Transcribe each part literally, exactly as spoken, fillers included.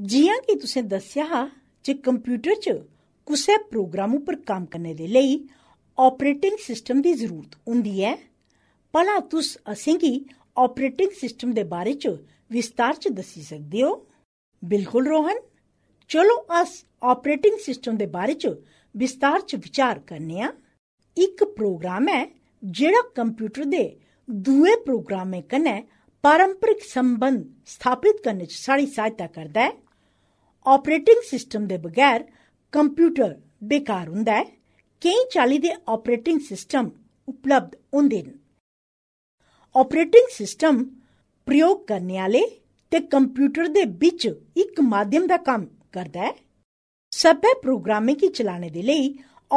जियां कि तुसें दस्सेआ हा जे कंप्यूटर च कुसै प्रोग्राम उप्पर कम्म करने दे लेई ऑपरेटिंग सिस्टम दी जरूरत होंदी ऐ, भला तुस असेंगी ऑपरेटिंग सिस्टम दे बारे च विस्तार च दस्सी सकदे हो? बिल्कुल रोहन, चलो अस ऑपरेटिंग सिस्टम दे बारे च विस्तार च विचार करने आं। इक प्रोग्राम ऐ जेह्ड़ा कंप्यूटर दे दुए प्रोग्रामें कन्नै पारंपरिक संबंध स्थापित करने च साढ़ी सहायता करदा ऐ। ऑपरेटिंग सिस्टम दे बगैर कंप्यूटर बेकार हुंदा ऐ। केईं चाल्ली दे ऑपरेटिंग सिस्टम उपलब्ध होंदे न। ऑपरेटिंग सिस्टम प्रयोग करने आह्ले ते कंप्यूटर दे बिच इक माध्यम दा कम्म करदा ऐ। सब्भै प्रोग्रामें गी चलाने दे लेई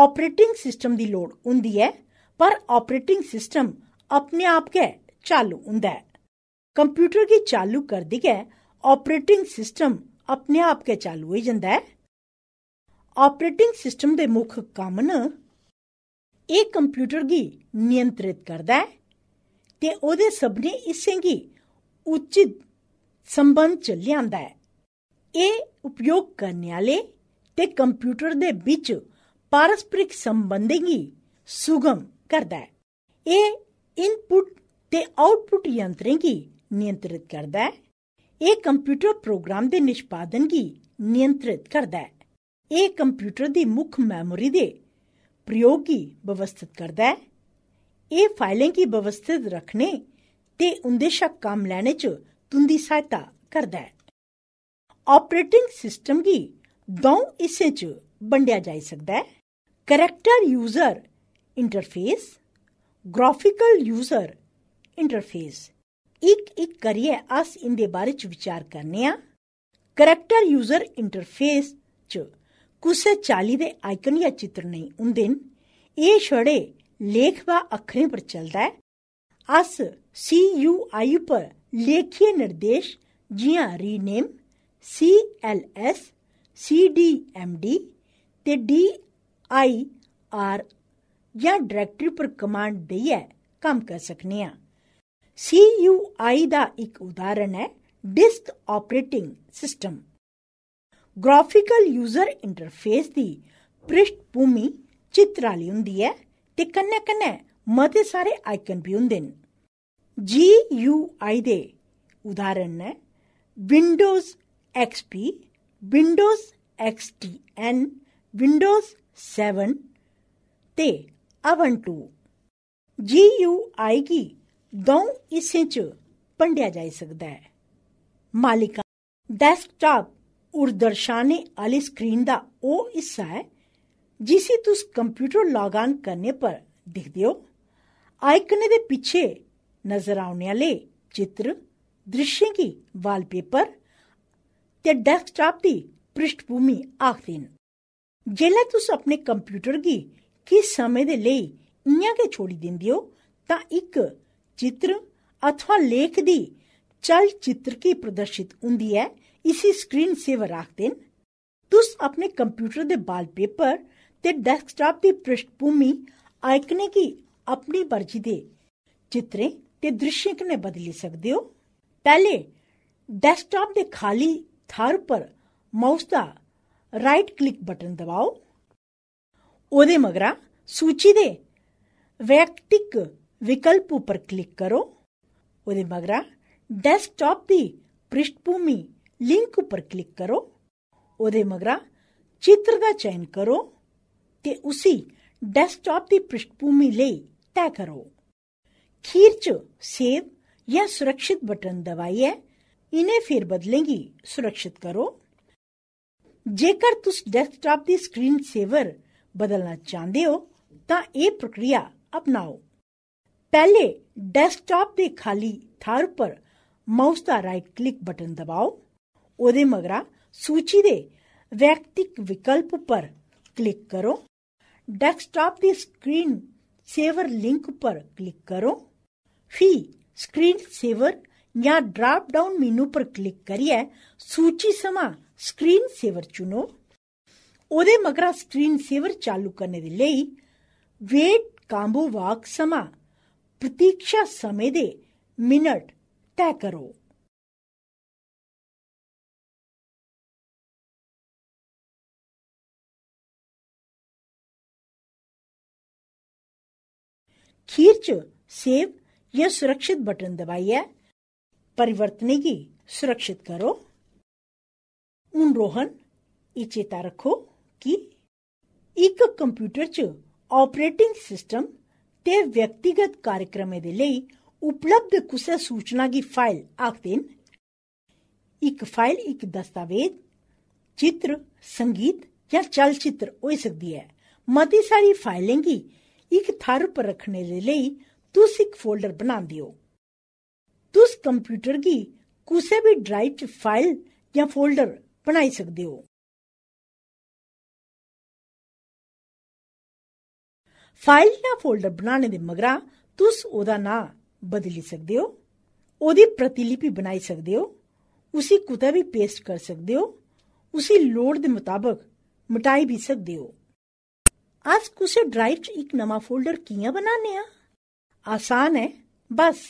ऑपरेटिंग सिस्टम दी लोड़ होंदी ऐ, पर ऑपरेटिंग सिस्टम अपने आप गै चालू हुंदा ऐ। कंप्यूटर गी चालू करदे गै ऑपरेटिंग सिस्टम अपने आप गै चालू होई जंदा ऐ। ऑपरेटिंग सिस्टम दे मुक्ख कम्म न, एह् कंप्यूटर गी नियंत्रित करदा ऐ ते ओह्दे सभनें हिस्सें गी उचित संबंध च लेआंदा ऐ। एह् उपयोग करने आह्ले ते कंप्यूटर दे बिच पारस्परिक संबंधें गी सुगम करदा ऐ। एह् इनपुट ते आउटपुट यंत्रें गी नियंत्रित करदा ऐ। एह् कंप्यूटर प्रोग्राम दे निष्पादन गी नियंत्रित करदा ऐ। एह् कंप्यूटर दी मुक्ख मैमोरी दे प्रयोग गी व्यवस्थित करदा ऐ। एह् फाइलें गी व्यवस्थित रखने ते उं'दे शा कम्म लैने च तुं'दी सहायता करदा ऐ। ऑपरेटिंग सिस्टम गी द'ऊं हिस्सें च बंडेआ जाई सकदा ऐ: character user interface, graphical user interface. इक इक करियै अस इंदे बारे च विचार करने आं। करैक्टर यूजर इंटरफेस च कुसै चाल्ली दे आइकन या चित्र नेईं होंदे न। एह् छड़े लेख वा अक्खरें पर चलदा ऐ। अस सी यू आई पर लेखीय निर्देश जियां rename, C L S, C D M D ते डी आई आर जां डायरेक्टरी पर कमांड देइयै कम्म करी सकने आं। सी यू आई दा इक उदाहरण ऐ disk operating system. Graphical user interface दी पृष्ठभूमि चित्र आह्ली होंदी ऐ ते कन्नै कन्नै मते सारे आइकन बी होंदे न। जी यू आई दे उदाहरण न Windows XP, Windows X T N, Windows seven ते अवंटू। जी यू आई गी द'ऊं हिस्सें च बंडेआ जाई सकदा ऐ: मालिका डेस्कटॉप पर दर्शाने आह्ली स्क्रीन दा ओह् हिस्सा ऐ जिसी तुस कंप्यूटर लॉग ऑन करने पर दिखदे हो। आइकन दे पिच्छे नजर औने आह्ले चित्र द्रिश्शें गी वॉलपेपर ते डेस्कटॉप दी पृष्ठभूमि आखदे न। जेल्लै तुस अपने कंप्यूटर गी किस समें दे लेई इ'यां गै छोड़ी दिंदे हो तां इक चित्र अथवा लेख दी चलचित्र की प्रदर्शित होंदी ऐ। इसी स्क्रीन सेवर आखदे न। तुस अपने कंप्यूटर दे वॉलपेपर ते डेस्कटॉप दी पृष्ठभूमि आइकने गी अपनी मर्जी दे चित्रें ते दृश्यें कन्नै बदली सकदे हो। पैह्ले डेस्कटॉप दे खाली थाह्र पर माउस दा राइट क्लिक बटन दबाओ। ओह्दे मगरा सूची दे व्यक्तिगत विकल्प उप्पर क्लिक करो। ओह्दे मगरा डेस्कटॉप दी पृष्ठभूमि लिंक उप्पर क्लिक करो। ओह्दे मगरा चित्र दा चयन करो ते उसी डेस्कटॉप दी पृष्ठभूमि लेई तैऽ करो। खीर च सेव या सुरक्षित बटन दबाइयै इ'नें फेरबदलें गी सुरक्षित करो। जेकर तुस डेस्कटॉप दी स्क्रीन सेवर बदलना चाहंदे हो तां एह् प्रक्रिया अपनाओ। पैह्ले डेस्कटॉप दे खाली थाह्र पर माउस दा राइट क्लिक बटन दबाओ। ओह्दे मगरा सूची दे व्यक्तिगत विकल्प पर क्लिक करो। डेस्कटॉप दी स्क्रीन सेवर लिंक पर क्लिक करो। फ्ही स्क्रीन सेवर या ड्राप डाउन मेनू पर क्लिक करियै सूची समा स्क्रीन सेवर चुनो। ओह्दे मगरा स्क्रीन सेवर चालू करने दे लेई वेट काम्बो वाक समा प्रतीक्षा समें दे मिनट तय करो। खींचो सेव या सुरक्षित बटन दबाइए। परिवर्तनी की सुरक्षित करो। उन रोहन ये चेता रखो कि एक कंप्यूटर च ऑपरेटिंग सिस्टम ते व्यक्तिगत कार्यक्रम दे लई उपलब्ध कुछ सूचना की फाइल आखते हैं। एक फाइल एक दस्तावेज, चित्र, संगीत या चलचित्र हो सकती है। मती सारी फाइलें की एक थार पर रखने के लिए तुस एक फोल्डर बना दियो। तुस कंप्यूटर की कुसे भी ड्राइव च फाइल या फोल्डर बनाई सकते हो। फाइल या फोल्डर बनाने दे मगरा तुस ओदा नां बदली सकते हो, ओदी प्रतिलिपि बनाई सकते हो, उसी कुतै भी पेस्ट कर सकते हो, उसी लोड दे मुताबिक मिटाई भी सकते हो। आज कुसे ड्राइव च एक नवा फोल्डर कियां बनाने आ? आसान है, बस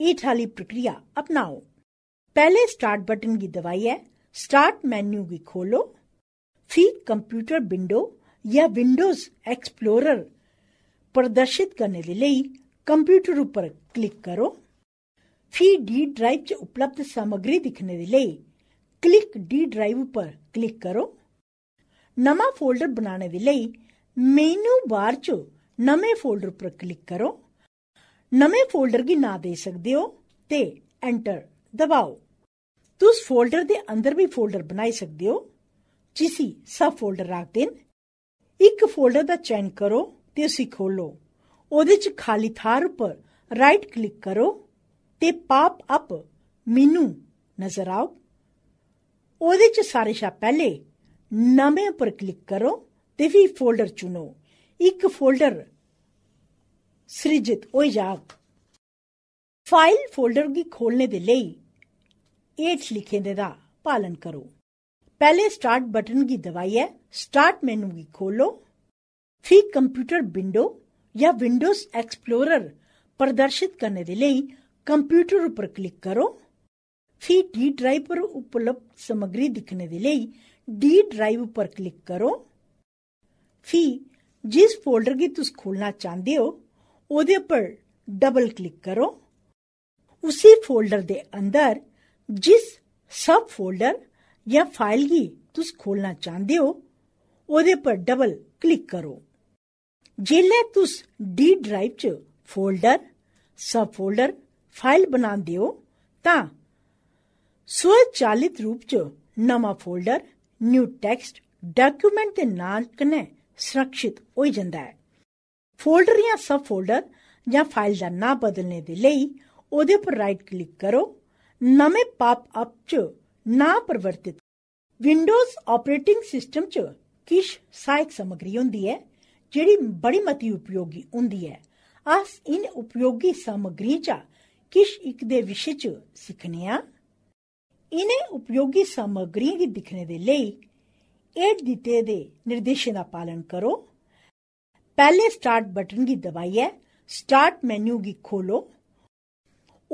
ये ठाली प्रक्रिया अपनाओ। पहले स्टार्ट बटन की दबाइए, स्टार्ट मेन्यू की खोलो, फिर कंप्यूटर विंडो या विंडोज एक्सप्लोरर प्रदर्शित करने के लिए कंप्यूटर पर क्लिक करो। फिर डी ड्राइव च उपलब्ध सामग्री दिखने के लिए क्लिक डी ड्राइव पर क्लिक करो। नवा फोल्डर बनाने के लिए मेनू बार च नवे फोल्डर पर क्लिक करो। नवे फोल्डर की ना दे सकते हो ते एंटर दबाओ। तुस फोल्डर दे अंदर भी फोल्डर बनाई सकते हो जिसी सब फोल्डर रखते हैं। एक फोल्डर का चयन करो ते उसी खोलो। ओदे च खाली थार पर राइट क्लिक करो ते पॉप अप मेनू नजर आओ। ओदे च सारे शा पहले नमे पर क्लिक करो ते फिर फोल्डर चुनो। एक फोल्डर सृजित हो जाग। फाइल फोल्डर की खोलने दे लई एठ लिखे दे दा पालन करो। पहले स्टार्ट बटन की दबाइए, स्टार्ट मेनू की खोलो, फिर कंप्यूटर विंडो या विंडोज एक्सप्लोरर प्रदर्शित करने के लिए कंप्यूटर पर क्लिक करो। फिर डी ड्राइव पर उपलब्ध सामग्री दिखने के लिए डी ड्राइव पर क्लिक करो। फिर जिस फोल्डर की तुम खोलना चाहते हो उदे पर डबल क्लिक करो। उसी फोल्डर के अंदर जिस सब फोल्डर या फाइल की तुम खोलना चाहते हो उदे पर डबल क्लिक करो। जेल्लै तुस डी ड्राइव च फोल्डर, सब फोल्डर, फाइल बनांदे हो तां स्वचालित रूप च नवा फोल्डर न्यू टेक्स्ट डाक्यूमेंट दे नाल कन्नै सुरक्षित होई जंदा है। फोल्डर या सब फोल्डर या फाइल दा नां बदलने दे लई ओदे पर राइट क्लिक करो। नमें पॉप अप च नां परिवर्तित विंडोज ऑपरेटिंग सिस्टम च किश सहायक सामग्री हुंदी है जेड़ी बड़ी मती उपयोगी हुंदी है। अस इन उपयोगी सामग्री चा किश इक दे विशे च सिखने आ। इन्हें उपयोगी सामग्री गी दिखने दे लई हेठ दिते दे निर्देशें दा पालन करो। पहले स्टार्ट बटन गी दबाइए, स्टार्ट मेन्यू गी खोलो,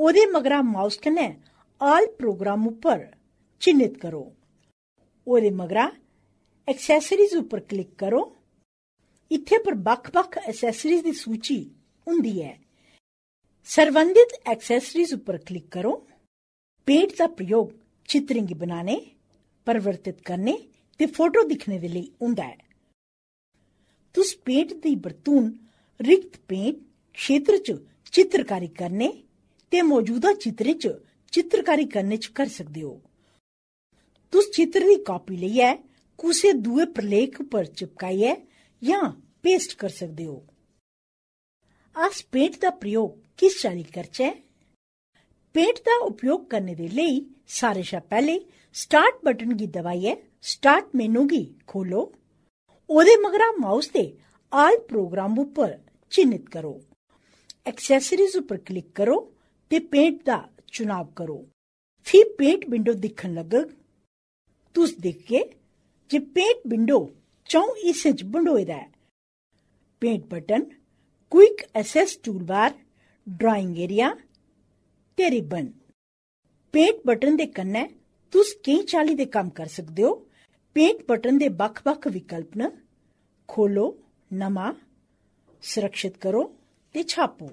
ओदे मगरा माउस कन्नै ऑल प्रोग्राम उपर चिन्हित करो। ओदे मगरा एक्सेसरीज उपर क्लिक करो। इत्थे पर बक्ख-बक्ख एक्सेसरीज दी सूची हुंदी है। सरबंधित एक्सेसरीज उपर क्लिक करो। पेंट का प्रयोग चित्रें गी बनाने, परिवर्तित करने ते फोटो दिखने दे लई हुंदा है। तुस पेंट दी बरतून रिक्त पेंट क्षेत्र च चित्रकारी करने ते मौजूदा चित्रें च चित्रकारी करने च कर सकदे हो। तुस चित्र दी कापी लईयै कुसै दुए प्रलेख पर चिपकाइयै या पेस्ट कर सकते हो। अस पेंट का प्रयोग किस चाली करचै? पेंट का उपयोग करने दे लई सारे शा पहले स्टार्ट बटन की दबाइए, स्टार्ट मेनू की खोलो, ओदे मगरा माउस दे आल प्रोग्राम उपर चिन्हित करो। एक्सेसरीज उपर क्लिक करो ते पेंट का चुनाव करो। फिर पेंट विंडो दिखन लगग। तुस देखगे जे पेंट विंडो चौं हिस्से च बंडोए दा है। Paint button, quick access toolbar, drawing area ते रिबन। पेंट बटन दे कन्नै तुस केई चाली दे कम्म कर सकदे हो। पेंट बटन दे बक्ख-बक्ख विकल्प न। खोलो, नमा, सुरक्षित करो ते छापो।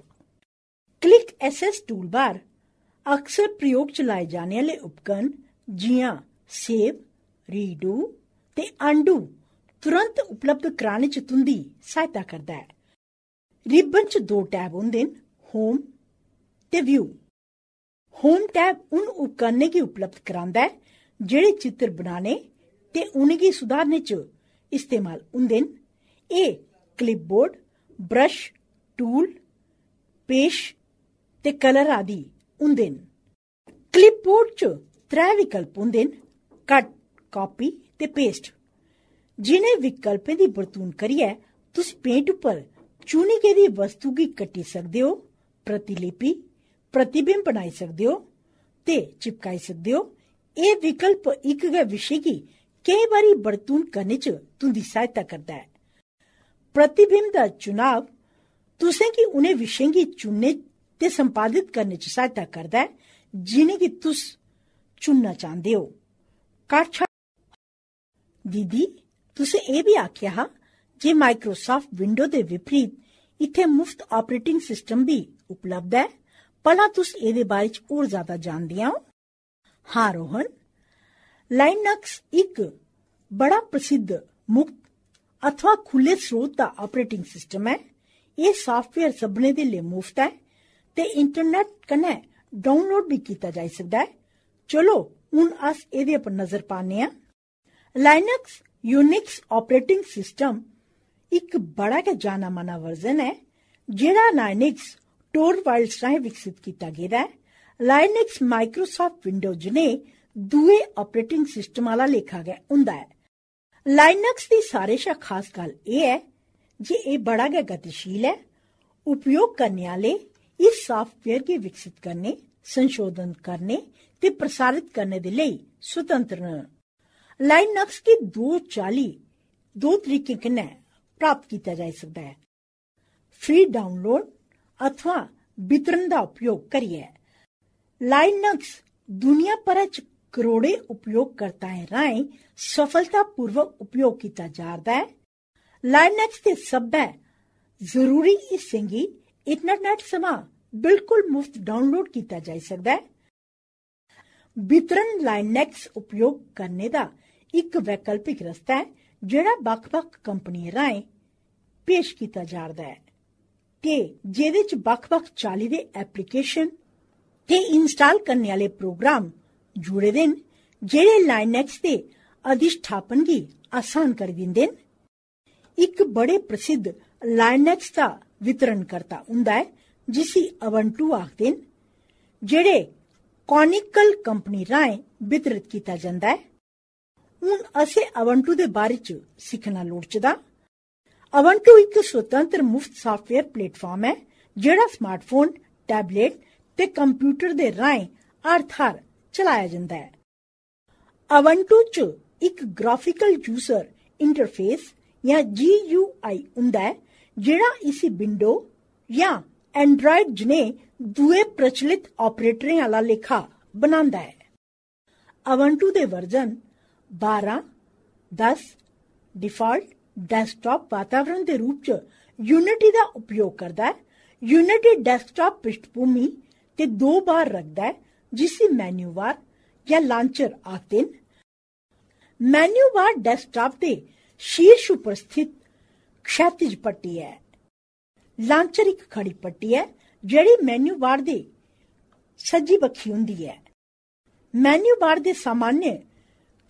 क्लिक एसेस टूलबार अक्सर प्रयोग चलाए जाने आले उपकरण जियां सेव, रीडू ते अंडू तुरंत उपलब्ध कराने च तुंदी सहायता करदा ऐ। रिबन च दो टैब होंदे न, होम ते व्यू। होम टैब उन उपकरणें गी उपलब्ध करांदा ऐ जेह्ड़े चित्र बनाने ते उ'नेंगी सुधारने च इस्तेमाल होंदे न। एह् क्लिपबोर्ड, ब्रश, टूल, पेश ते कलर आदि होंदे न। क्लिपबोर्ड च त्रै विकल्प होंदे न, कट, कापी ते पेस्ट। जि'नें विकल्पें दी बरतून करियै तुस पेंट उप्पर चुनी गेदी वस्तु गी कट्टी सकदे हो, प्रतिलिपि, प्रतिबिंब बनाई सकदे हो ते चिपकाई सकदे हो। एह् विकल्प इक गै विशे गी केईं बारी बरतून करने च तुंदी सहायता करदा ऐ। प्रतिबिंब दा चुनाव तुसें गी उ'नें विशें गी चुनने ते संपादित करने च सहायता करदा ऐ जि'नेंगी तुस चुनना चाहंदे हो। कट दीदी तुसें एह् बी आखेआ हा जे माइक्रोसाफ्ट विंडो दे विपरीत इत्थै मुफ्त ऑपरेटिंग सिस्टम बी उपलब्ध ऐ। भला तुस एह्दे बारे च होर ज्यादा जानदियां हो? हां रोहन, लाइनक्स इक बड़ा प्रसिद्ध मुक्त अथवा खु'ल्ले स्रोत दा ऑपरेटिंग सिस्टम ऐ। एह् साफ्टवेयर सभनें दे लेई मुफ्त ऐ ते इंटरनेट कन्नै डाउनलोड बी कीता जाई सकदा ऐ। चलो हून अस एह्दे पर नजर पाने आं। लाइनक्स यूनिक्स ऑपरेटिंग सिस्टम इक बड़ा गै जाना माना वर्जन ऐ जेह्ड़ा लाइनक्स टोरवाल्ड्स राहें विकसित कीता गेदा ऐ। लाइनक्स माइक्रोसाफ्ट विंडो जनेह् दुए ऑपरेटिंग सिस्टम आह्ला लेखा गै होंदा ऐ। लाइनक्स दी सारे शा खास गल्ल एह् ऐ जे एह् बड़ा गै गतिशील ऐ। उपयोग करने आह्ले इस साफ्टवेयर गी विकसित करने, संशोधन करने ते प्रसारित करने दे लेई स्वतंत्र न। लाइनक्स गी दो चाली दो तरीके कन्नै प्राप्त कीता जाई सकदा ऐ, फ्री डाउनलोड अथवा वितरण दा उपयोग करियै। लाइनक्स दुनिया भरै च करोड़े उपयोगकर्ताएं राहें सफलतापूर्वक उपयोग कीता जा'रदा ऐ। लाइनक्स दे सब्भै जरूरी हिस्सें गी इंटरनेट समा बिल्कुल मुफ्त डाउनलोड कीता जाई सकदा ऐ। वितरण लाइनक्स उपयोग करने दा इक वैकल्पिक रस्ता ऐ जेह्ड़ा बक्ख-बक्ख कंपनियें राहें पेश कीता जा'रदा ऐ ते जेह्दे च बक्ख-बक्ख चाली दे एप्लीकेशन ते इंस्टाल करने आह्ले प्रोग्राम जुड़े दे न जेह्ड़े लाइनक्स दे अधिष्ठापन गी आसान करी दिंदे न। इक बड़े प्रसिद्ध लाइनक्स दा वितरणकर्ता होंदा ऐ जिसी अबंटू आखदे न, जेह्ड़े कॉनिकल कंपनी राहें वितरित कीता जंदा ऐ। हून असें अबंटू दे बारे च सिक्खना लोड़चदा। अबंटू इक स्वतंत्र मुफ्त साफ्टवेयर प्लेटफार्म ऐ जेह्ड़ा स्मार्टफोन, टैबलेट ते कंप्यूटर दे राहें हर थाह्र चलाया जंदा ऐ। अबंटू च इक ग्राफिकल यूजर इंटरफेस जां जी यू आई होंदा ऐ जेह्ड़ा इसी विंडो जां एंड्राइड जनेह् दुए प्रचलित ऑपरेटरें आह्ला लेखा बनांदा ऐ। अबंटू दे वर्जन बारां, दस डिफाल्ट डेस्कटॉप वातावरण दे रूप च यूनिटी दा उपयोग करदा ऐ। यूनिटी डेस्कटॉप पृष्ठभूमि ते दो बार रखदा ऐ जिसी मेन्यू बार जां लांचर आखदे न। मेन्यू बार डेस्कटॉप दे शीर्ष उप्पर स्थित क्षैतिज पट्टी ऐ। लांचर इक खड़ी पट्टी ऐ जेह्ड़ी मेन्यू बार दे सज्जी बक्खी होंदी ऐ। मेन्यू बार दे सामान्य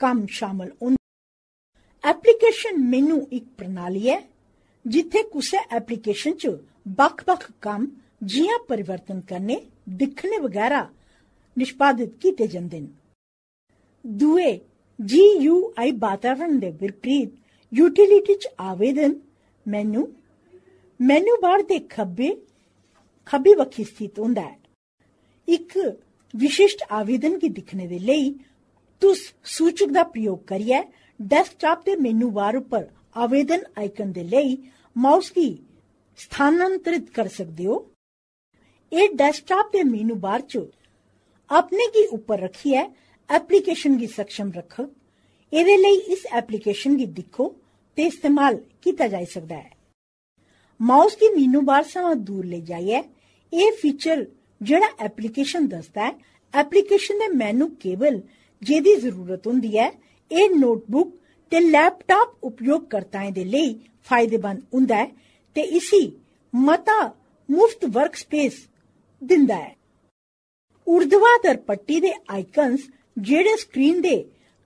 कम्म शामल होंदे एप्लीकेशन मेनू इक प्रणाली ऐ जित्थै कुसै एप्लीकेशन च बक्ख-बक्ख कम्म जि'यां परिवर्तन करने, दिक्खने वगैरा निष्पादित कीते जंदे न। दुए जी यू आई वातावरण दे विपरीत यूटिलिटी च आवेदन मेनू मेनू बार दे खब्बे खब्बी बक्खी स्थित होंदा ऐ। इक विशिश्ट आवेदन गी दिक्खने दे लेई तुस सूचक दा प्रयोग करियै डेस्कटॉप दे मेनू बार उप्पर आवेदन आइकन दे लेई माउस गी स्थानांतरित करी सकदे हो। एह् डेस्कटॉप दे मेनू बार च अपने गी उप्पर रखियै एप्लीकेशन गी सक्षम रखग। एह्दे लेई इस एप्लीकेशन गी दिक्खो ते इस्तेमाल कीता जाई सकदा ऐ। माउस की मीनू बार से दूर ले जाइए। यह फीचर जड़ा एप्लीकेशन दसदा है, एप्लीकेशन दे मेनू केवल जेदी जरूरत हुंदी है। यह नोटबुक ते लैपटॉप उपयोगकर्ताएं दे लई फायदेमंद हुंदा है ते इसी मता मुफ्त वर्क स्पेस दिंदा है। उर्ध्वाधर पट्टी दे आइकन्स जेड़े स्क्रीन दे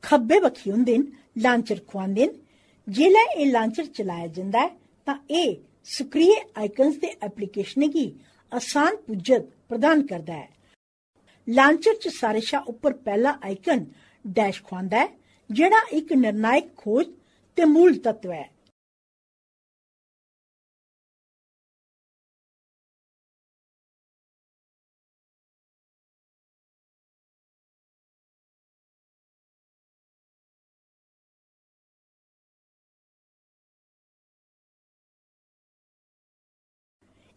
खब्बे बखी हुंदे न लांचर खुआंदे न। जेल्लै एह लांचर चलाया जंदा है तां एह सक्रिय आइकन्स दे एप्लीकेशन गी आसान पुज्जत प्रदान करदा है। लांचर च सारे शा उप्पर पहला आइकन डैश खुआंदा है जेड़ा एक निर्णायक खोज ते मूल तत्व है।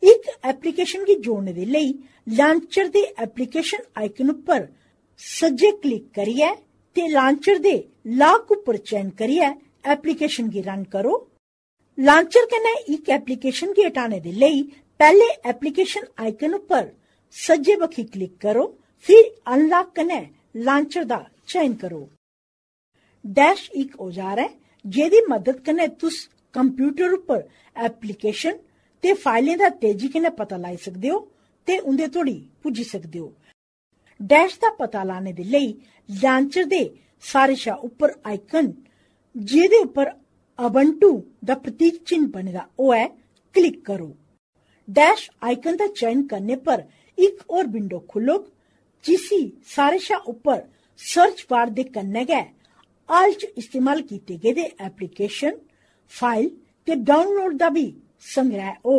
एक एप्लीकेशन की जोड़ने दे लई लांचर दे एप्लीकेशन आइकन उपर सज्जे क्लिक करिए ते लांचर दे लॉक उपर चयन करिए एप्लीकेशन की रन करो। लांचर कन्नै एक एप्लीकेशन की हटाने दे लई पहले एप्लीकेशन आइकन उपर सज्जे बखी क्लिक करो, फिर अनलॉक कन्नै लांचर दा चयन करो। डैश एक औजार है जेदी मदद कन्नै तुस कंप्यूटर उपर एप्लीकेशन ते फाइलें दा तेजी कन्नै पता लाई सकदे हो ते उंदे तोड़ी पुज्जी सकदे हो। डैश दा पता लाने दे लई लांचर दे सारे शा उप्पर आइकन जेदे उप्पर अबंटू दा प्रतीक चिन्ह बने दा ओह है, क्लिक करो। डैश आइकन दा चयन करने पर एक और विंडो खुल्लग जिसी सारे शा उप्पर सर्च बार दे कन्नै गै आल च इस्तेमाल कीते गेदे एप्लीकेशन फाइल ते डाउनलोड दा बी संग्रह ओ।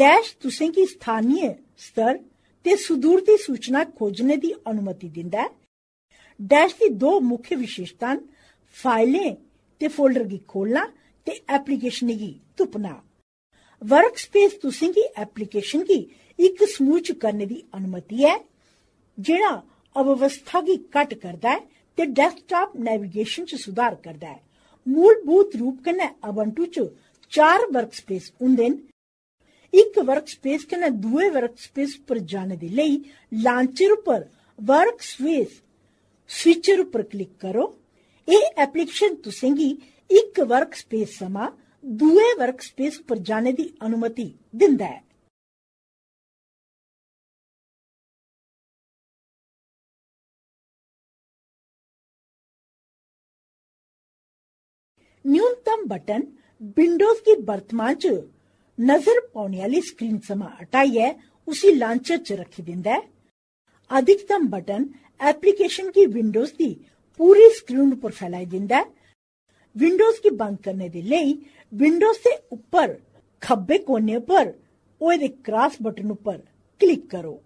डैश तुसें की स्थानीय स्तर ते सुदूर दी सूचना खोजने दी अनुमति दिंदा है। डैश की दो मुख्य विशेषतां फाइलें ते फोल्डर गी खोलना ते एप्लीकेशन गी तुप्पना। वर्क स्पेस तुसें की एप्लीकेशन गी इक समूह च करने दी अनुमति है जेड़ा अव्यवस्था गी घट करदा है ते डेस्कटॉप नेविगेशन च सुधार करदा है। मूलभूत रूप कन्नै उबंटू च चार वर्कस्पेस हुंदे न। इक वर्कस्पेस कन्नै दुए वर्कस्पेस पर जाने दे लेई लांचर उप्पर वर्कस्पेस स्विचर उप्पर क्लिक करो। एह् एप्लीकेशन तुसेंगी इक वर्कस्पेस थमां दुए वर्कस्पेस पर जाने दी अनुमति दिंदा ऐ। न्यूनतम बटन विंडोज की वर्तमान च नजर पौने आह्ली स्क्रीन समा हटाइयै उसी लांचर च रखी दिंदा है। अधिकतम बटन एप्लीकेशन की विंडोज की पूरी स्क्रीन उपर फैलाई दिंदा है। विंडोज की बंद करने दे लेई विंडोज से उपर खब्बे कोने उपर ओए दे क्रॉस बटन उपर क्लिक करो।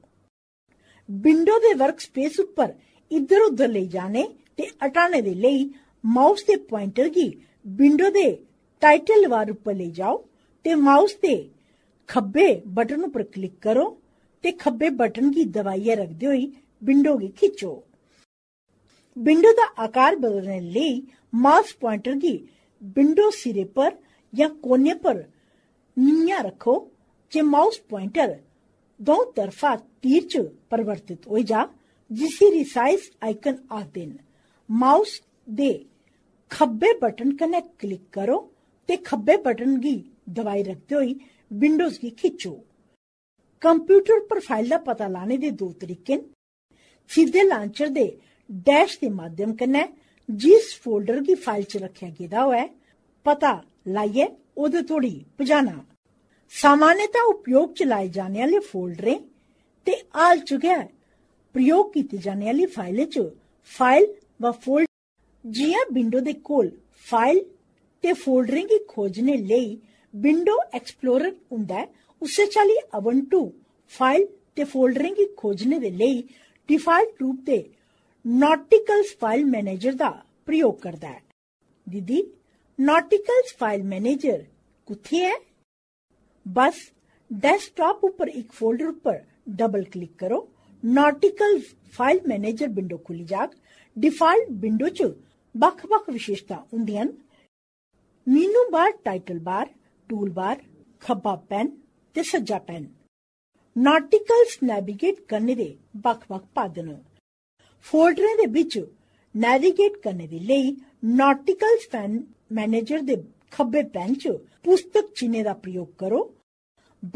विंडो दे वर्क स्पेस उपर इधर उधर ले जाने ते हटाने दे लेई माउस दे पॉइंटर की विंडो दे टाइटल बार उपर ले जाओ ते माउस दे खब्बे बटन उपर क्लिक करो ते खब्बे बटन की दबाइयै रखदे होई विंडो गी खिच्चो। विंडो दा आकार बदलने लेई माउस पॉइंटर की विंडो सिरे पर या कोने पर नियां रखो। जे माउस पॉइंटर दो तरफा तीर च परिवर्तित होई जा जिसी रिसाइज आइकन आखदे न। माउस दे खब्बे बटन कन्नै क्लिक करो ते खब्बे बटन गी दबाई रखते हुई विंडोज गी खिच्चो। कंप्यूटर पर फाइल दा पता लाने दे दो तरीके न। सीधे लांचर दे डैश दे माध्यम कन्नै जिस फोल्डर गी फाइल च रखेआ गेदा होऐ पता लाइयै ओह्दे तोड़ी पजाना। सामान्यतः उपयोग च लाए जाने आह्ले फोल्डरें ते हाल च गै प्रयोग कीती जाने आह्ली फाइलें च फाइल व फोल्डर जियां विंडो दे कोल फाइल ते फोल्डरें गी खोजने लेई विंडो एक्सप्लोरर हुंदा है, उस्सै चाल्ली उबंटू फाइल ते फोल्डरें गी खोजने दे लेई डिफाल्ट रूप ते नॉटिकल्स फाइल मैनेजर दा प्रयोग करदा है। दीदी नॉटिकल्स फाइल मैनेजर कुत्थे है? बस डेस्कटॉप उपर इक फोल्डर उपर डबल क्लिक करो। नॉटिकल्स फाइल मैनेजर विंडो खुल्ली जाग। डिफाल्ट विंडो च बक्ख बक्ख विशेषता हुंदियां न। Menu bar, title bar, tool bar, खब्बा पैन ते सज्जा पैन नाटिकल्स नेविगेट करने दे बक्ख-बक्ख पद न। फोल्डरें दे बिच नेविगेट करने दे लेई नाटिकल्स पैन मैनेजर दे खब्बे पैन च पुस्तक चिन्ह दा प्रयोग करो।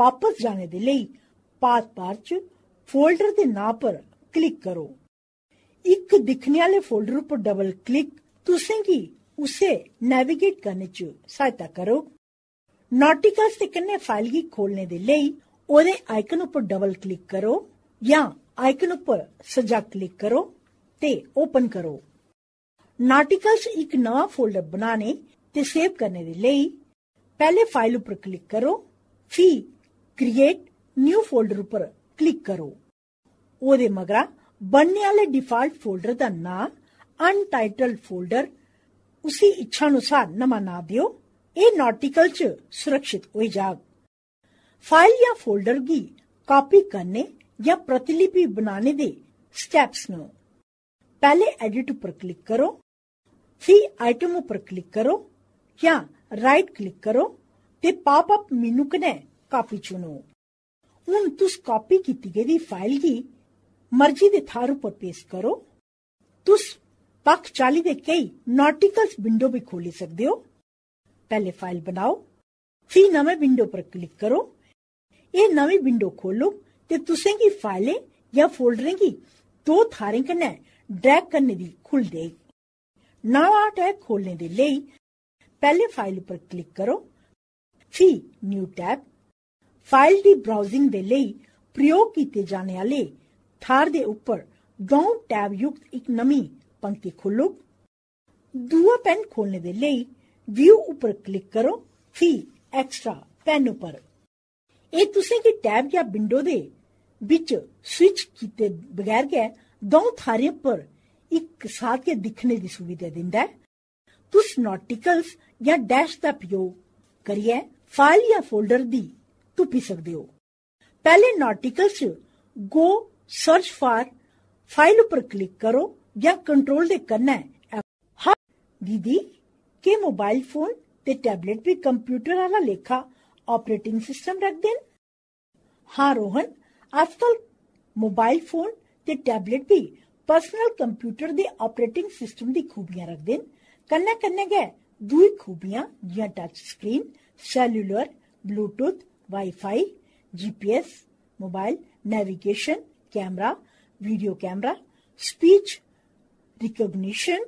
वापस जाने दे लेई पाथ बार च फोल्डर दे नां पर क्लिक करो। इक दिखने आले फोल्डर पर डबल क्लिक तुसेंगी उसे नेविगेट करने च सहायता करो। नॉटिकल्स दे कन्नै फाइल गी खोलने दे लेई ओदे आइकन उप्पर डबल क्लिक करो या आइकन उप्पर सज्जा क्लिक करो ते ओपन करो। नॉटिकल्स इक नया फोल्डर बनाने ते सेव करने दे लेई पहले फाइल उप्पर क्लिक करो, फ्ही क्रिएट न्यू फोल्डर उप्पर क्लिक करो। ओदे मगरा बनने आले डिफाल्ट फोल्डर दा नां अनटाइटल्ड फोल्डर उसी इच्छा अनुसार नमां नां दियो। एह् नॉटिकल च सुरक्षित होई जाग। फाइल या फोल्डर गी कापी करने या प्रतिलिपि बनाने दे स्टेप्स न। पहले एडिट उप्पर क्लिक करो, फ्ही आइटम उप्पर क्लिक करो या राइट क्लिक करो ते पॉपअप मेनू कन्नै कापी चुनो। हून तुस कापी कीती गेदी फाइल गी मर्जी दे थार उप्पर पेस्ट करो। तुस बक्ख चाली दे कई नॉटिकल्स विंडो भी खोली सकदे हो। पहले फाइल बनाओ, फ्ही नमें विंडो पर क्लिक करो। एह् नमीं विंडो खोलो ते तुसेंगी फाइलें या फोल्डरें गी दो थारें कन्नै ड्रैग करने दी खु'ल्ल देग। नमां टैब खोलने दे लेई पैह्ले फाइल उप्पर क्लिक करो, फ्ही न्यू टैब। फाइल दी ब्राउजिंग दे लेई प्रयोग कीते जाने आह्ले थार दे उप्पर दौं टैब युक्त इक नमीं पंक्ति खुल्लुग। दूआ पैन खोलने दे लेई व्यू उप्पर क्लिक करो, फ्ही एक्स्ट्रा पैन उप्पर। एह् तुसेंगी टैब या विंडो दे बिच स्विच कीते बगैर गै दौं थारें पर इक साथ गै दिक्खने दी सुविधा दिंदा ऐ। तुस नॉटिकल्स या डैश दा प्रयोग करियै फाइल या फोल्डर दी तुप्पी सकदे हो। पहले नॉटिकल्स च गो सर्च फॉर फाइल उप्पर क्लिक करो या कंट्रोल दे कन्नै हा दीदी के मोबाइल फोन ते टैबलेट भी कंप्यूटर आह्ला लेखा ऑपरेटिंग सिस्टम रखदे न। हां रोहन, आजकल मोबाइल फोन ते टैबलेट भी पर्सनल कंप्यूटर दे ऑपरेटिंग सिस्टम दी खूबियां रखदे न। कन्नै कन्नै गै दूई खूबियां जि'यां touch screen, cellular, Bluetooth, wifi, GPS, mobile navigation, camera, video camera, speech recognition,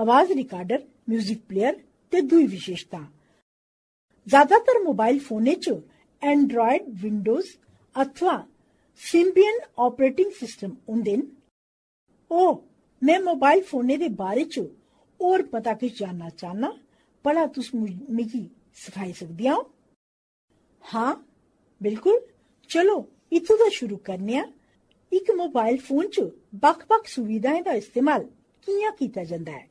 आवाज रिकार्डर, म्यूजिक प्लेयर ते दूई विशेषता। ज्यादातर मोबाइल फोने च एंड्रॉयड, विंडोज अथवा सिम्बियन ऑपरेटिंग सिस्टम होंदे न। ओह, मैं मोबाइल फोने दे बारे च होर पता किश जानना चाहना, भला तुस मिगी सखाई सकदियां ओ? हां बिल्कुल, चलो इत्थूं दा शुरू करने आं। इक मोबाइल फोन च बक्ख-बक्ख सुविधाएं दा इस्तेमाल कि'यां कीता जंदा ऐ।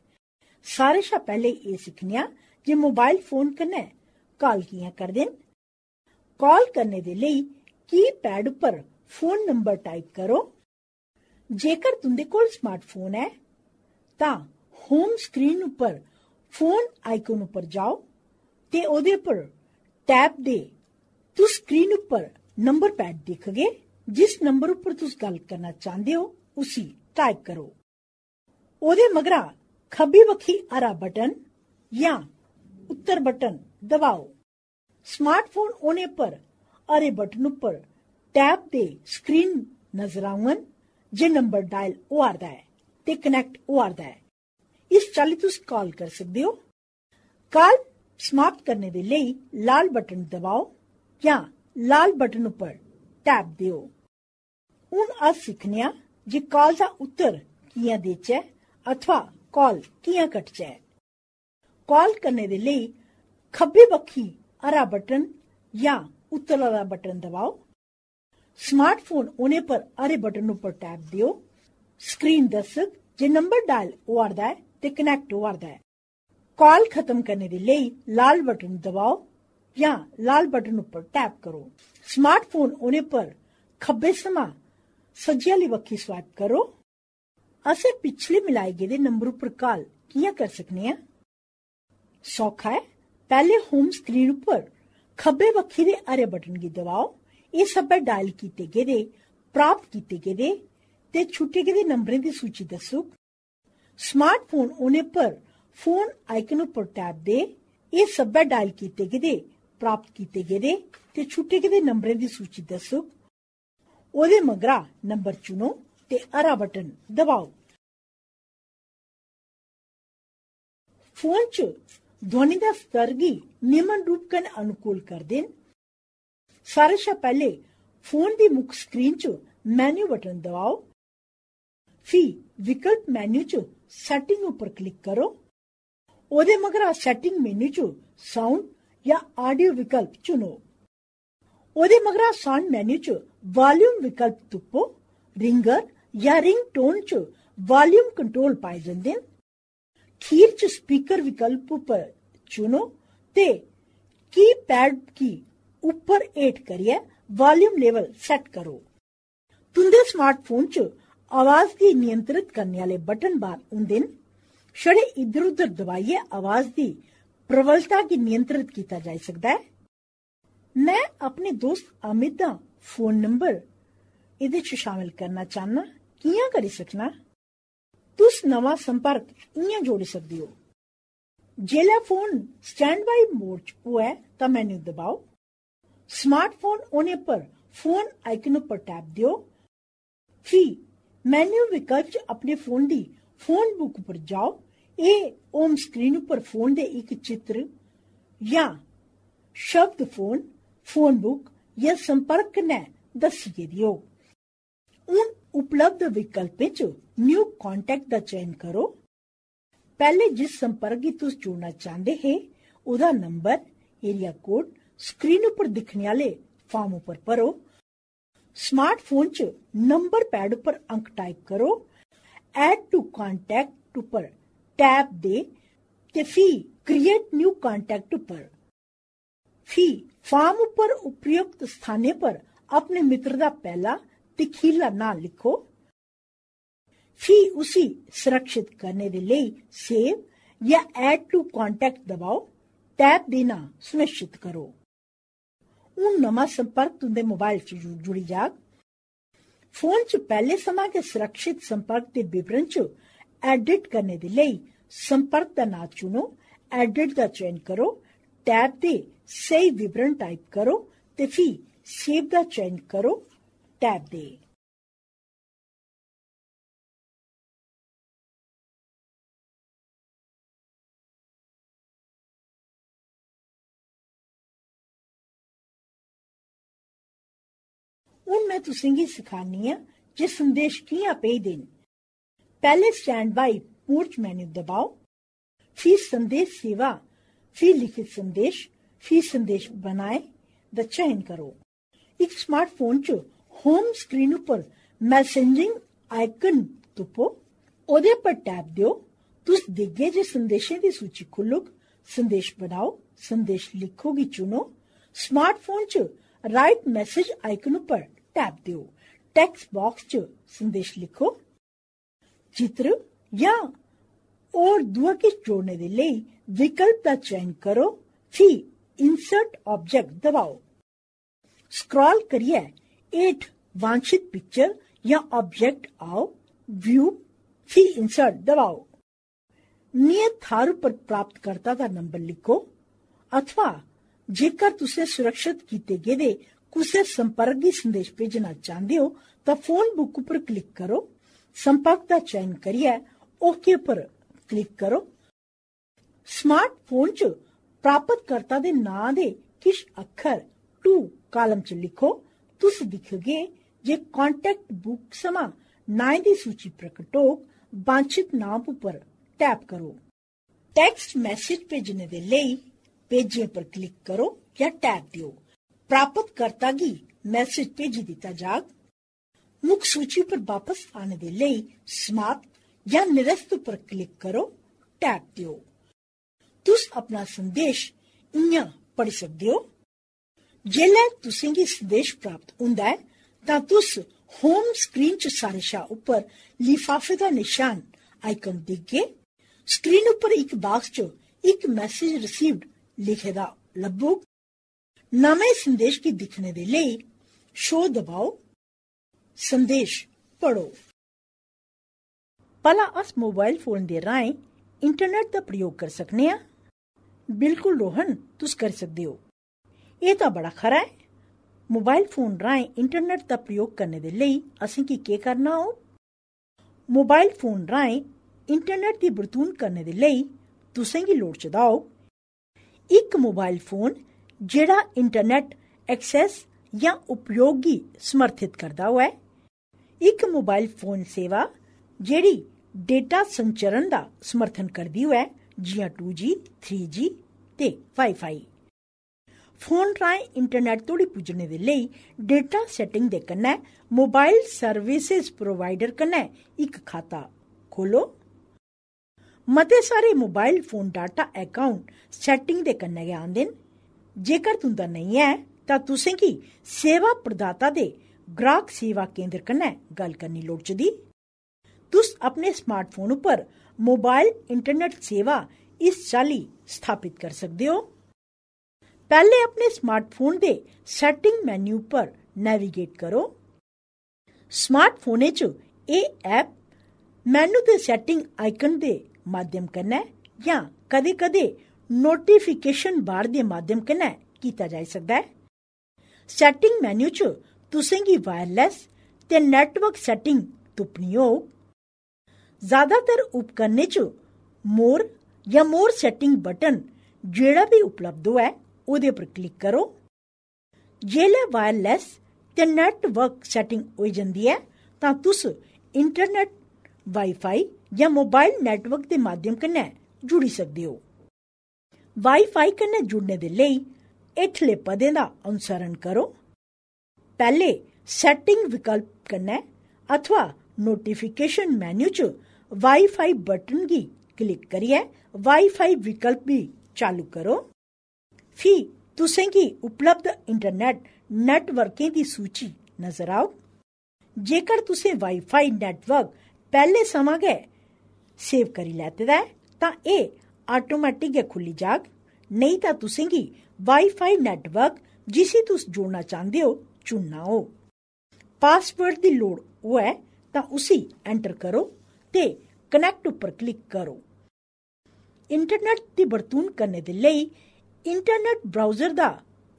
सारे शा पैह्ले एह् सिक्खने आं जे मोबाइल फोन कन्नै कॉल कि'यां करदे न। कॉल करने दे लेई कीपैड उप्पर फोन नंबर टाइप करो। जेकर तुंदे कोल स्मार्टफोन ऐ तां होम स्क्रीन उप्पर फोन आइकन उप्पर जाओ ते ओह्दे पर टैप दे तुस स्क्रीन उप्पर नंबर पैड दिखगे। जिस नंबर उप्पर तुस गल्ल करना चाहंदे हो उसी टाइप करो। ओह्दे मगरा खब्बी बक्खी हरा बटन या उत्तर बटन दबाओ। स्मार्टफोन होने पर हरे बटन उप्पर टैप दे स्क्रीन नजर आङन जे नंबर डायल होआ'रदा ऐ ते कनैक्ट होआ'रदा ऐ। इस चाल्ली तुस कॉल करी सकदे हो। कॉल समाप्त करने दे लेई लाल बटन दबाओ या लाल बटन उप्पर टैप देओ। हून अस सिक्खने आं जे कॉल दा उत्तर कि'यां देचै अथवा कॉल कि'यां कटचै। कॉल करने दे लेई खब्बे बक्खी हरा बटन या उत्तर आह्ला बटन दबाओ। स्मार्टफोन होने पर हरे बटन उप्पर टैप देओ। स्क्रीन दस्सग जे नंबर डायल होआ'रदा ऐ ते कनैक्ट होआ'रदा ऐ। कॉल खत्म करने दे लेई लाल बटन दबाओ या लाल बटन उप्पर टैप करो। स्मार्टफोन होने पर खब्बे समां सज्जे आह्ली बक्खी स्वाइप करो। असें पिछले मिलाए गेदे नंबर उप्पर कॉल कि'यां करी सकने आं? सौखा ऐ। पैह्ले होम स्क्रीन उप्पर खब्बे बक्खी दे हरे बटन गी दबाओ। एह् सब्बै डायल कीते गेदे प्राप्त कीते गेदे ते छुट्टे गेदे नंबरें दी सूची दस्सग। स्मार्टफोन होने पर फोन आइकन उप्पर टैप दे। एह् सब्बै डायल कीते गेदे प्राप्त कीते गेदे ते छुट्टे गेदे नंबरें दी सूची दस्सग। ओह्दे मगरा नंबर चुनो ते हरा बटन दबाओ। फोन च ध्वनि दा स्तर गी नियमन रूप कन्नै अनुकूल कर देन। सारे शा पैह्ले फोन दी मुक्ख स्क्रीन च मेन्यू बटन दबाओ। फ्ही विकल्प मेन्यू च सैटिंग उप्पर क्लिक करो। ओह्दे मगरा सैटिंग मेन्यू च साउंड या ऑडियो विकल्प चुनो। ओह्दे मगरा साउंड मेन्यू च वॉल्यूम विकल्प तुप्पो। रिंगर या रिंग टोन च वॉल्यूम कंट्रोल पाए जंदे न। खीर च स्पीकर विकल्प उप्पर चुनो ते कीपैड की उप्पर एट करियै वॉल्यूम लेवल सेट करो। तुंदे स्मार्टफोन च आवाज गी नियंत्रित करने आह्ले बटन बार होंदे न। छड़े इधर उधर दबाइयै आवाज दी प्रबलता गी नियंत्रित कीता जाई सकदा ऐ। मैं अपने दोस्त अमित दा फोन नंबर एह्दे च शामल करना चाह्न्नां। कि'यां करी सकना? तुस नवां संपर्क इ'यां जोड़ी सकदे हो। जेल्लै फोन स्टैंड बाई मोड च होऐ तां मेन्यू दबाओ। स्मार्टफोन होने पर फोन आइकन उप्पर टैप देओ। फ्ही मेन्यू विकल्प च अपने फोन दी फोन बुक उप्पर जाओ। एह् होम स्क्रीन उप्पर फोन दे इक चित्र या शब्द फोन फोन बुक या संपर्क कन्नै दस्सी गेदी होग। हून उपलब्ध विकल्पें च न्यू कॉन्टैक्ट दा चयन करो। पैह्ले जिस संपर्क गी तुस जोड़ना चाहंदे हे ओह्दा नंबर, एरिया कोड स्क्रीन उप्पर दिक्खने आह्ले फार्म उप्पर भरो। स्मार्टफोन च नंबर पैड उप्पर अंक टाइप करो। ऐड टू कॉन्टैक्ट उप्पर टैप दे ते फ्ही क्रिएट न्यू कॉन्टैक्ट उप्पर। फ्ही फार्म उप्पर उपयुक्त स्थानें पर अपने मित्र दा पैह्ला ते खीरला नां लिखो। फ्ही उसी सुरक्षित करने दे लेई सेव या ऐड टू कॉन्टैक्ट दबाओ। टैप देना सुनिश्चित करो। हून नमां संपर्क तुंदे मोबाइल च जुड़ी जाग। फोन च पैह्ले समां गै सुरक्षित संपर्क दे विवरण च एडिट करने दे लेई संपर्क दा नां चुनो। एडिट दा चयन करो। टैप दे स्हेई विवरण टाइप करो ते फ्ही सेव दा चयन करो। टैप दे हून मैं तुसेंगी सिखानी आं जे संदेश कि'यां भेज देन। पैह्ले स्टैंड बाई मोड च मेन्यू दबाओ। फ्ही संदेश सेवा, फ्ही लिखित संदेश, फ्ही संदेश बनाए दा चयन करो। इक स्मार्टफोन च होम स्क्रीन उप्पर मैसेजिंग आइकन तुप्पो। ओह्दे पर टैप देओ। तुस दिखगे जे संदेशें दी सूची खुल्लग। संदेश बनाओ, संदेश लिखो गी चुनो। स्मार्टफोन च राइट मैसेज आइकन उप्पर टैप देओ। टेक्स्ट बॉक्स च संदेश लिखो। चित्र या होर दुआ किश जोड़ने दे लेई विकल्प दा चयन करो। फ्ही इंसर्ट ऑब्जेक्ट दबाओ। स्क्रॉल करियै हेठ वांछित पिक्चर या ऑब्जेक्ट आओ। व्यू फ्ही इंसर्ट दबाओ। नियत थार उप्पर प्राप्तकर्ता दा नंबर लिखो अथवा जेकर तुसें सुरक्षित कीते गेदे कुसै संपर्क गी संदेश भेजना चाहंदे हो तां फोन बुक उप्पर क्लिक करो। संपर्क दा चयन करियै ओके पर क्लिक करो। स्मार्टफोन च प्राप्तकर्ता दे नांऽ दे किश अक्खर टू कालम च लिखो। तुस दिखगे जे कॉन्टैक्ट बुक समां नांऽ दी सूची प्रकट होग। वांछित नाम उप्पर टैप करो। टैक्स्ट मैसेज भेजने दे लेई पेजे पर क्लिक करो या टैप देओ। प्राप्तकर्ता गी मैसेज भेजी दित्ता जाग। मुक्ख सूची पर वापस आने दे लेई समाप्त या निरस्त पर क्लिक करो। टैप देओ। तुस अपना संदेश इ'यां पढ़ी सकदे हो। जेल्लै तुसेंगी संदेश प्राप्त होंदा ऐ तां तुस होम स्क्रीन च सारे शा उप्पर लिफाफे दा निशान आइकन दिखगे। स्क्रीन उप्पर इक बाक्स च इक मैसेज रिसीव्ड लिखे दा लब्भग। नामे संदेश की दिखने दे ले शो दबाओ संदेश पढ़ो। पला अस मोबाइल फोन दे राएं इंटरनेट दा प्रयोग कर सकने आ। बिल्कुल रोहन, तुस कर सकदे हो। एह तां बड़ा खरा ऐ। मोबाइल फोन राएं इंटरनेट दा प्रयोग करने दे लेई असें की केह् करना हो? मोबाइल फोन राएं इंटरनेट दी बरतून करने दे लेई तुसें गी लोड़ चदा हो इक मोबाइल फोन जेड़ा इंटरनेट एक्सेस या उपयोग गी समर्थित करदा होऐ। इक मोबाइल फोन सेवा जेड़ी डेटा संचरण दा समर्थन करदी होऐ, जियां टू जी थ्री जी ते वाई फाई। फोन राएं इंटरनेट तोड़ी पुज्जने दे लेई डेटा सैटिंग दे कन्नै मोबाइल सर्विसेज प्रोवाइडर कन्नै इक खाता खोलो। मते सारे mobile phone data account setting दे कन्नै गै आंदे न। जेकर तुंदा नहीं ऐ तां तुसें गी सेवा प्रदाता दे ग्राहक सेवा केंद्र कन्नै गल्ल करनी लोड़चदी। तुस अपने स्मार्टफोन उप्पर मोबाइल इंटरनेट सेवा इस चाल्ली स्थापित कर सकदे हो। पैह्ले अपने स्मार्टफोन दे सैटिंग मेन्यू पर नेविगेट करो। स्मार्टफोनै च एह् ऐप मेन्यू दे सैटिंग आइकन दे माध्यम कन्नै जां कदें-कदें नोटिफिकेशन बार दे माध्यम कन्नै कीता जाई सकदा ऐ। सैटिंग मेन्यू च तुसें गी वायरलैस ते नेटवर्क सैटिंग तुप्पनी होग। ज्यादातर उपकरणें च मोर जां मोर सैटिंग बटन जेड़ा बी उपलब्ध होऐ ओह्दे पर क्लिक करो। जेल्लै वायरलैस ते नेटवर्क सैटिंग होई जंदी ऐ तां तुस इंटरनेट वाईफाई जां मोबाइल नेटवर्क दे माध्यम कन्नै जुड़ी सकदे हो। वाई फाई कन्नै जुड़ने दे लेई हेठले पदें दा अनुसरण करो। पैह्ले सैटिंग विकल्प कन्नै अथवा नोटिफिकेशन मेन्यू च वाई फाई बटन गी क्लिक करियै वाई फाई विकल्प बी चालू करो। फ्ही तुसें गी उपलब्ध इंटरनेट नेटवर्कें दी सूची नजर आओ। जेकर तुसें वाई फाई नेटवर्क पैह्ले समा गै सेव करी लैते दा ऐ तां एह् ऑटोमैटिक गै खुल्ली जाग। नेईं तां तुसें गी वाई फाई नेटवर्क जिसी तुस जोड़ना चाहंदे हो चुनना हो। पासवर्ड दी लोड़ होऐ तां उसी एंटर करो ते कनैक्ट उप्पर क्लिक करो। इंटरनेट दी बरतून करने दे लेई इंटरनेट ब्राउज़र दा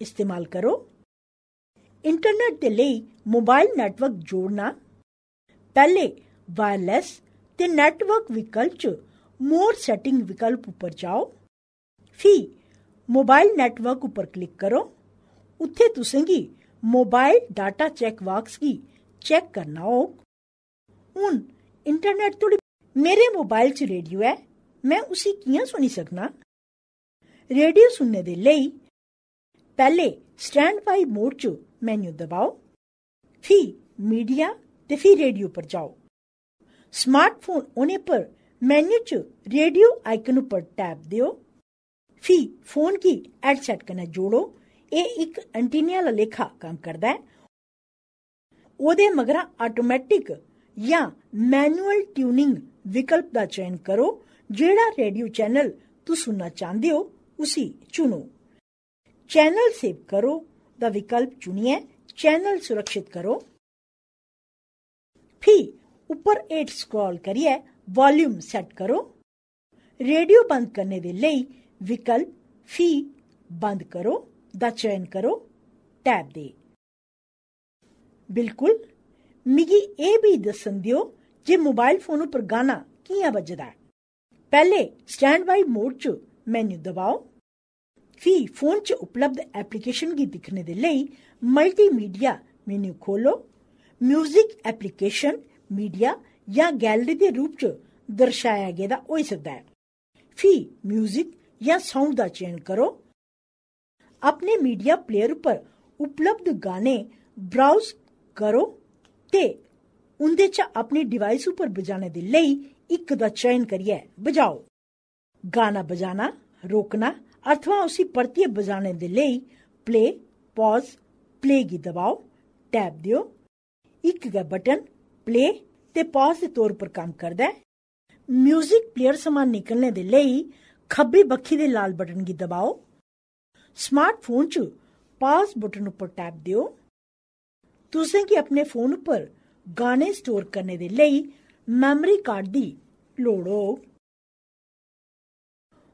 इस्तेमाल करो। इंटरनेट दे लेई मोबाइल नेटवर्क जोड़ना पैह्ले वायरलैस ते नेटवर्क विकल्प च मोर सैटिंग विकल्प उपर जाओ। फ्ही मोबाइल नेटवर्क उपर क्लिक करो। उत्थे तुसें गी मोबाइल डाटा चेक बॉक्स गी चेक करना होग। हून इंटरनेट तोड़ी मेरे मोबाइल च रेडियो ऐ, मैं उसी कि'यां सुनी सकना? रेडियो सुनने दे लेई पैह्ले स्टैंड बाई मोड च मेन्यू दबाओ, फ्ही मीडिया ते फ्ही रेडियो पर जाओ। स्मार्टफोन होने पर मेन्यू च रेडियो आइकन उप्पर टैप देओ। फ्ही फोन गी हैडसैट कन्नै जोड़ो। एह् इक एंटीना आह्ला लेखा कम्म करदा ऐ। ओह्दे मगरा ऑटोमैटिक जां मैनुअल ट्यूनिंग विकल्प दा चयन करो। जेह्ड़ा रेडियो चैनल तुस सुनना चाहंदे हो उसी चुनो। चैनल सेव करो दा विकल्प चुनियै चैनल सुरक्षित करो। फ्ही उप्पर हेठ स्क्रॉल करियै वॉल्यूम सेट करो। रेडियो बंद करने दे लेई विकल्प फी बंद करो दा चयन करो, टैब दे। बिल्कुल, मिगी एह् बी दस्सन दियो जे मोबाइल फोन उप्पर गाना कि'यां बजदा ऐ। पैह्ले स्टैंड बाई मोड च मेन्यू दबाओ। फ्ही फोन च उपलब्ध एप्लीकेशन गी दिक्खने दे लेई मल्टीमीडिया मेन्यू खोलो। म्यूजिक एप्लीकेशन मीडिया या गैलरी दे रूप च दर्शाया गेदा होई सकदा ऐ। फ्ही म्यूजिक या साउंड दा चयन करो। अपने मीडिया प्लेयर पर उपलब्ध गाने ब्राउज करो ते उंदे चा अपनी डिवाइस उपर बजाने दे लेई इक दा चयन करियै बजाओ। गाना बजाना, रोकना अथवा उसी परतियै बजाने दे लेई प्ले, पॉज, प्ले गी दबाओ, टैप दियो। इक गै बटन प्ले ते पॉज दे तौर पर कम्म करदा ऐ। म्यूजिक प्लेयर समा निकलने दे लेई खब्बी बक्खी दे लाल बटन गी दबाओ। स्मार्टफोन च पास बटन उपर टैप दियो। तुसें गी अपने फोन उपर गाने स्टोर करने दे लेई मैमरी कार्ड दी लोड़ होग।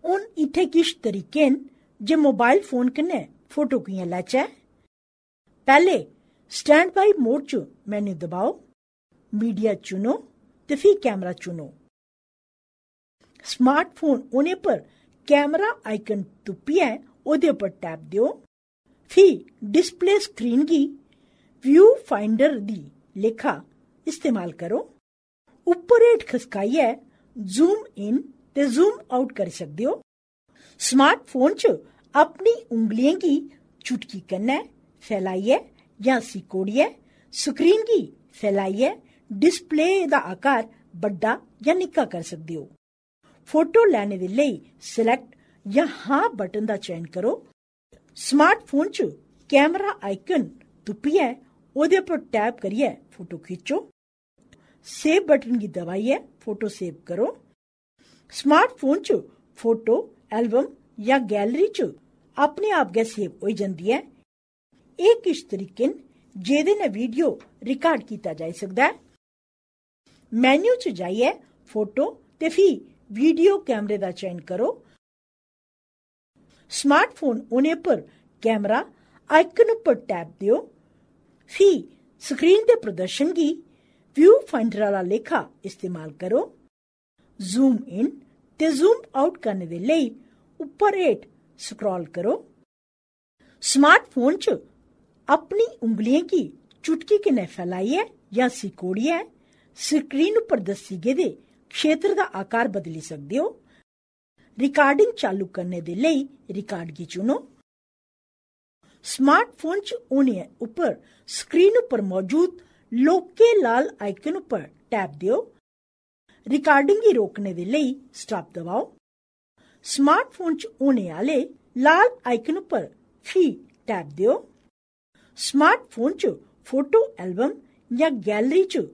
हून इत्थे किश तरीके न जे मोबाइल फोन कन्नै फोटो कि'यां लैचै। पैह्ले स्टैंड बाई मोड च मेन्यू दबाओ, मीडिया चुनो ते फ्ही कैमरा चुनो। स्मार्टफोन होने पर कैमरा आइकन तुप्पियै ओह्दे पर टैप दियो। फ्ही डिस्प्ले स्क्रीन गी व्यू फाइंडर दी लेखा इस्तेमाल करो। उप्पर हेठ खसकाइयै जूम इन ते जूम आउट करी सकदे हो। स्मार्टफोन च अपनी उंगलियें गी चुटकी कन्नै फैलाइयै जां सिकोड़ियै स्क्रीन गी फैलाइयै डिस्प्ले दा आकार बड्डा जां निक्का कर सकदे हो। फोटो लैने दे लेई सिलेक्ट जां हां बटन दा चयन करो। स्मार्टफोन च कैमरा आइकन तुप्पियै ओह्दे पर टैप करियै फोटो खिच्चो। सेव बटन गी दबाइयै फोटो सेव करो। स्मार्टफोन च फोटो एल्बम जां गैलरी च अपने आप गै सेव होई जंदी ऐ। एह् किश तरीके न जेह्दे ने वीडियो रिकार्ड कीता जाई सकदा ऐ। मेन्यू च जाइयै फोटो ते फ्ही वीडियो कैमरे दा चयन करो। स्मार्टफोन होने पर कैमरा आइकन उप्पर टैप दियो। फ्ही स्क्रीन दे प्रदर्शन गी व्यू फाइंडर आह्ला लेखा इस्तेमाल करो। जूम इन ते जूम आउट करने दे लेई उप्पर हेठ स्क्रॉल करो। स्मार्टफोन च अपनी उंगलियें गी चुटकी कन्नै फैलाइयै जां सिकोड़ियै स्क्रीन उप्पर दस्सी गेदे क्षेत्र दा आकार बदली सकदे हो। रिकार्डिंग चालू करने दे लेई रिकार्ड गी चुनो। स्मार्टफोन च होने उप्पर स्क्रीन उप्पर मौजूद लौह्के लाल आइकन उप्पर टैप दियो। रिकार्डिंग गी रोकने दे लेई स्टाप दबाओ। स्मार्टफोन च होने आह्ले लाल आइकन उप्पर फ्ही टैप दियो। स्मार्टफोन च फोटो एल्बम जां गैलरी च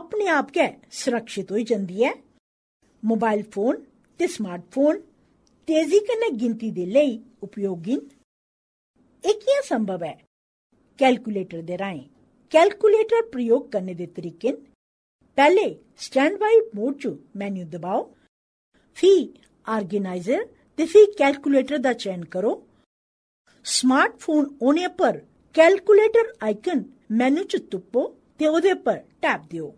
अपने आप गै सुरक्षित होई जंदी ऐ। मोबाइल फोन ते स्मार्टफोन तेजी कन्नै गिनती दे लेई उपयोगी न। एह् कि'यां संभव ऐ? कैलकुलेटर दे राहें। कैलकुलेटर प्रयोग करने दे तरीके न। पैह्ले स्टैंड बाई मोड च मेन्यू दबाओ, फ्ही आर्गेनाइजर ते फ्ही कैलकुलेटर दा चयन करो। स्मार्टफोन होने पर कैलकुलेटर आइकन मेन्यू च तुप्पो ते ओह्दे पर टैप दियो।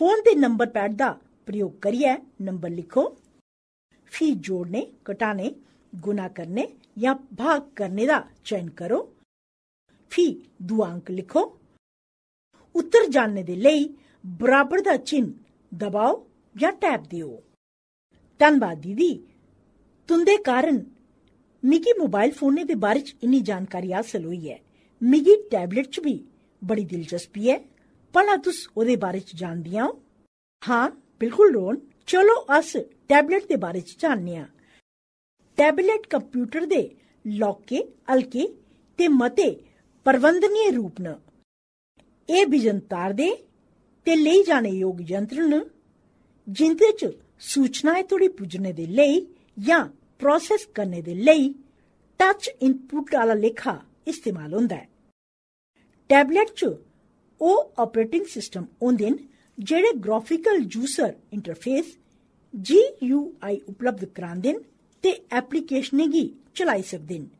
फोन दे नंबर पैड दा प्रयोग करियै नंबर लिखो। फ्ही जोड़ने, घटाने, गुणा करने जां भाग करने दा चयन करो। फ्ही दूआ अंक लिखो। उत्तर जानने दे लेई बराबर दा चिन्ह दबाओ जां टैप दियो। धन्नबाद दीदी, तुंदे कारण मिगी मोबाइल फोनै दे बारे च इन्नी जानकारी हासल होई ऐ। मिगी टैबलेट च बी बड़ी दिलचस्पी ऐ। भला तुस ओह्दे बारे च जानदियां ओ? हां बिल्कुल रोहन, चलो अस टैबलेट दे बारे च जानने आं। टैबलेट कंप्यूटर दे लौह्के, हल्के ते मते प्रबंधनीय रूप न। एह् बिजन तार दे ते लेई जाने योग यंत्र न जिंदे च सूचनाएं तोड़ी पुज्जने दे लेई जां प्रोसैस करने दे लेई टच इनपुट आह्ला लेखा इस्तेमाल होंदा ऐ। टैबलेट च ओह् ऑपरेटिंग सिस्टम होंदे न जेह्ड़े graphical user interface G U I उपलब्ध करांदे न ते एप्लीकेशनें गी चलाई सकदे न।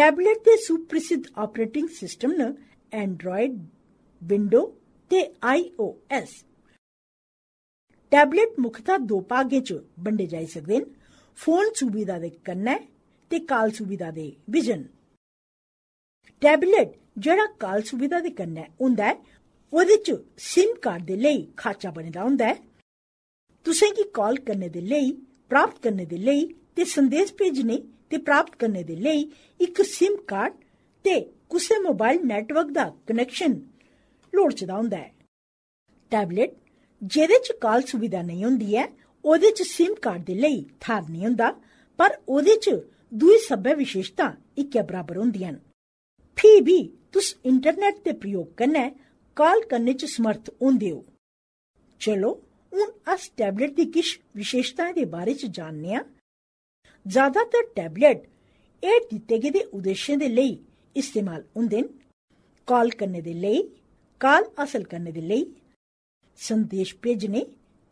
टैबलेट दे सुप्रसिद्ध ऑपरेटिंग सिस्टम न एंड्रायड, विंडो ते आई ओ एस। टैबलेट मुख्यतः दो भागें च बंडे जाई सकदे न, फोन सुविधा दे कन्नै ते काल सुविधा दे बिजन। टैबलेट जेह्ड़ा काल सुविधा दे कन्नै होंदा ऐ ओह्दे च सिम कार्ड दे लेई खाचा बने दा होंदा ऐ। तुसें गी कॉल करने दे लेई, प्राप्त करने दे लेई ते संदेश भेजने ते प्राप्त करने दे लेई इक सिम कार्ड ते कुसै मोबाइल नेटवर्क दा कनैक्शन लोड़चदा होंदा ऐ। टैबलेट जेह्दे च काल सुविधा नेईं होंदी ऐ ओह्दे च सिम कार्ड दे लेई थाह्र नेईं होंदा, पर ओह्दे च दूई सब्भै विशेषतां इक्कै बराबर होंदियां न। फ्ही बी तुस इंटरनेट दे प्रयोग कन्नै कॉल करने च समर्थ होंदे हो। चलो हून अस टैबलेट दी किश विशेषताएं दे बारे च जानने आं। ज्यादातर टैबलेट हेठ दित्ते गेदे उद्देश्यें दे लेई इस्तेमाल होंदे न। कॉल करने दे लई, कॉल हासल करने दे लई, संदेश भेजने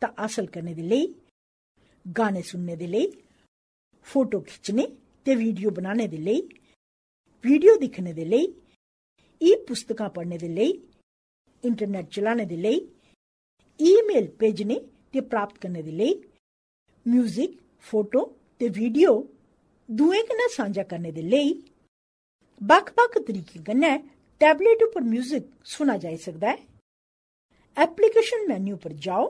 ता हासल करने दे लई, गाने सुनने दे लई, फोटो खिंचने ते वीडियो बनाने दे लई, वीडियो दिक्खने दे लई, ई पुस्तकां पढ़ने दे लई, इंटरनेट चलाने दे लई, ईमेल भेजने ते प्राप्त करने दे लई, म्यूजिक, फोटो ते वीडियो दुए कन्नै सांझा करने दे लई, बक्ख-बक्ख तरीके कन्नै टैबलेट उपर म्यूजिक सुना जाई सकदा है। एप्लीकेशन मेन्यू पर जाओ,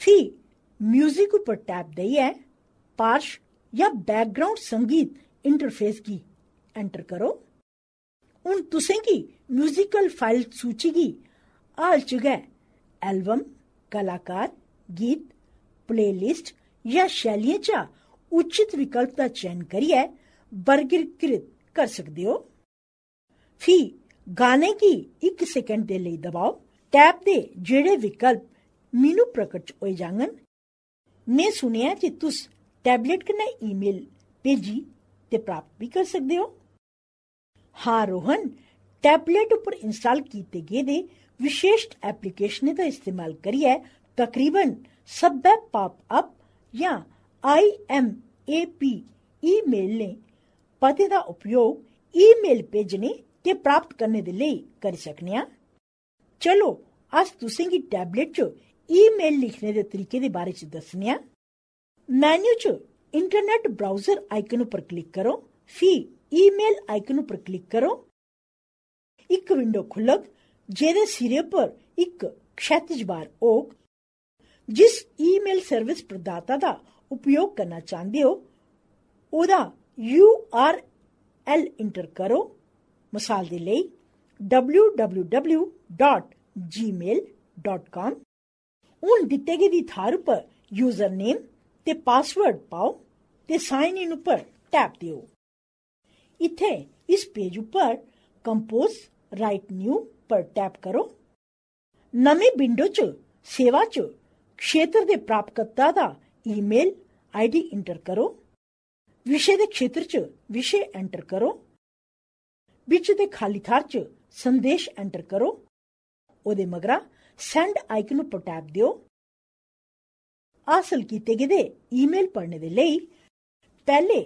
फिर म्यूजिक उपर टैप देइयै पार्श या बैकग्राउंड संगीत इंटरफेस की एंटर करो। उन तुसें की म्यूजिकल फाइल सूची की आल जगह एल्बम, कलाकार, गीत, प्लेलिस्ट या शैलियें चा उचित विकल्प का चयन करियै वर्गीकृत कर सकते हो। फी गाने की एक सेकंड दे लई दबाओ, टैप दे जेड़े विकल्प मीनू प्रकट होए जांगन। मैं सुनिया जे तुस टैबलेट कन्नै ईमेल भेजी ते प्राप्त भी कर सकते हो। हाँ रोहन, टैबलेट उपर इंस्टॉल कीते गेदे विशेष एप्लीकेशन दा इस्तेमाल करियै तकरीबन सब्बै पॉपअप या I M A P email ने पते दा उपयोग ईमेल भेजने ते प्राप्त करने दे लेई करी सकने आं। चलो अस तुसेंगी टैबलेट च ईमेल लिखने दे तरीके दे बारे च दस्सने आं। मेन्यू च इंटरनेट ब्राउज़र आइकन उपर क्लिक करो, फ्ही ईमेल आइकन उपर क्लिक करो। इक विंडो खुल्लग जेदे सिरे पर एक क्षैतिज बार होग। जिस ईमेल सर्विस प्रदाता दा उपयोग करना चाहते हो ओदा यू आर एल इंटर करो। मिसाल दे लई W W W dot Gmail dot com. हूँ दिते गेदी थार पर यूजर नेम ते पासवर्ड पाओ ते साइन इन उपर टैप दिओ। इत्थे इस पेज उपर कंपोज राइट न्यू पर टैप करो। नमें विंडो च सेवा च क्षेत्र दे प्राप्तकर्ता दा ईमेल आईडी इंटर करो। विषय दे क्षेत्र च विषय एंटर करो। बिच दे खाली थार च संदेश एंटर करो। ओदे मगरा सेंड आइकन पर टैप दिओ। हासल कीते गेदे ईमेल पढ़ने दे लेई पहले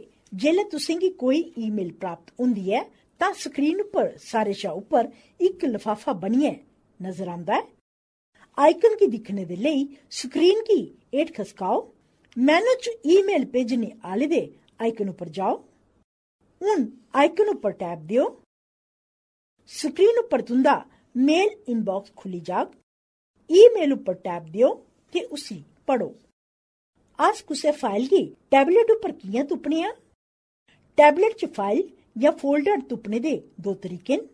जेल्लै तुसेंगी कोई ईमेल प्राप्त हुंदी ऐ तां स्क्रीन उपर सारे शा उपर इक लफाफा बनियै नजर आंदा है। आइकन की दिक्खने दे लेई स्क्रीन की हेठ खसकाओ। मेनू च ईमेल भेजने आले दे आइकन उपर जाओ। हूँ आइकन उपर टैप दिओ। स्क्रीन उपर तुंदा मेल इनबॉक्स खुली जाग। ईमेल उपर टैप दिओ ते उसी पढ़ो। अस कुसै फाइल गी टैबलेट उपर कियां तुप्पने आं? टैबलेट च फाइल या फोल्डर तुप्पने दे दो तरीके न।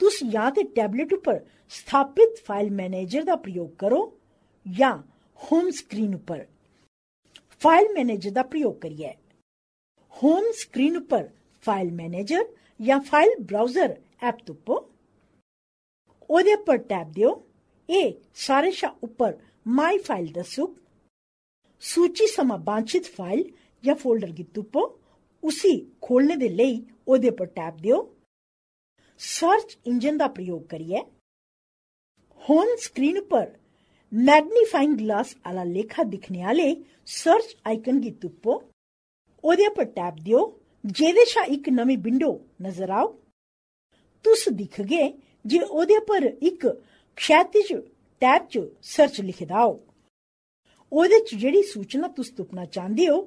तुस या ते टैबलेट उपर स्थापित फाइल मैनेजर दा प्रयोग करो या होम स्क्रीन उपर फाइल मैनेजर दा प्रयोग करियै। होम स्क्रीन उपर फाइल मैनेजर या फाइल ब्राउज़र ऐप तुप्पो। ओदे पर टैप दिओ। ए सारे शा उपर माई फाइल दस्सुग। सूची समा बांछित फाइल या फोल्डर गी तुप्पो। उसी खोलने दे लेई ओदे पर टैप दिओ। सर्च इंजन दा प्रयोग करियै होम स्क्रीन पर मैग्नीफाइंग ग्लास आला लेखा दिखने आले सर्च आइकन गी तुप्पो। ओदे पर टैप दिओ जेदे शा इक नमीं विंडो नजर आओ। तुस दिखगे जे ओदे पर इक क्षैतिज टैब च सर्च लिखे दा हो। ओदे च जेड़ी सूचना तुस तुप्पना चाहंदे हो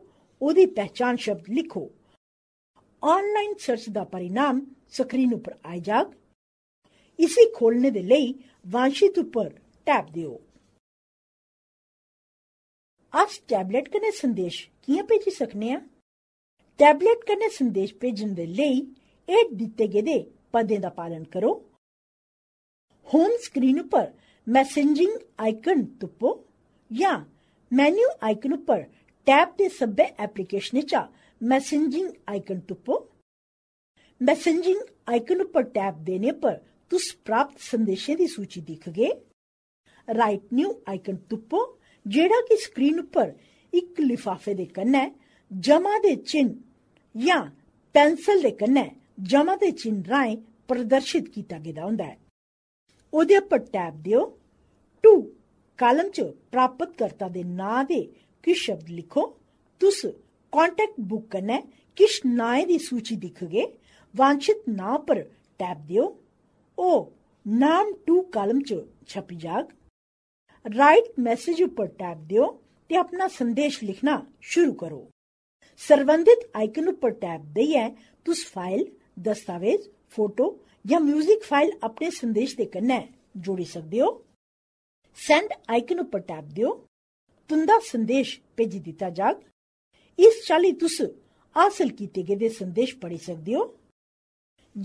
ओदी पहचान शब्द लिखो। ऑनलाइन सर्च दा परिणाम स्क्रीन उपर आई जाग। इसी खोलने दे लेई वांछित उपर टैप दिओ। अस टैबलेट कन्नै संदेश कियां भेजी सकने आं? टैबलेट कन्नै संदेश भेजन दे लेई हेठ दित्ते गेदे पदें दा पालन करो। होम स्क्रीन उपर मैसेजिंग आइकन तुप्पो या मेन्यू आइकन उपर टैप दे सब्बै एप्लीकेशनें चा मैसेजिंग आइकन तुप्पो। मैसेजिंग आइकन उपर टैप देने पर तुस प्राप्त संदेशें दी सूची दिखगे। राइट न्यू आइकन तुप्पो जेड़ा कि स्क्रीन उपर इक लिफाफे दे कन्नै जमा दे चिन्ह या पेंसिल दे कन्नै जमा दे चिन्ह राहें प्रदर्शित कीता गेदा हुंदा ऐ। ओह्दे उप्पर टैप दिओ। टू कालम च प्राप्तकर्ता दे नां दे किश शब्द लिखो। तुस कांटैक्ट बुक कन्नै किश नाएं दी सूची दिखगे। वांछित नां पर टैप दिओ। ओह् नाम टू कालम च छपी जाग। राइट मैसेज उप्पर टैप दिओ ते अपना संदेश लिखना शुरू करो। सरबंधित आइकन उप्पर टैप देइयै तुस फाइल, दस्तावेज, फोटो या म्यूजिक फाइल अपने संदेश दे कन्नै जोड़ी सकदे हो। सेंड आइकन उप्पर टैप दिओ। तुंदा संदेश भेजी दित्ता जाग। इस चाल्ली तुस हासल कीते गेदे संदेश पढ़ी सकदे हो।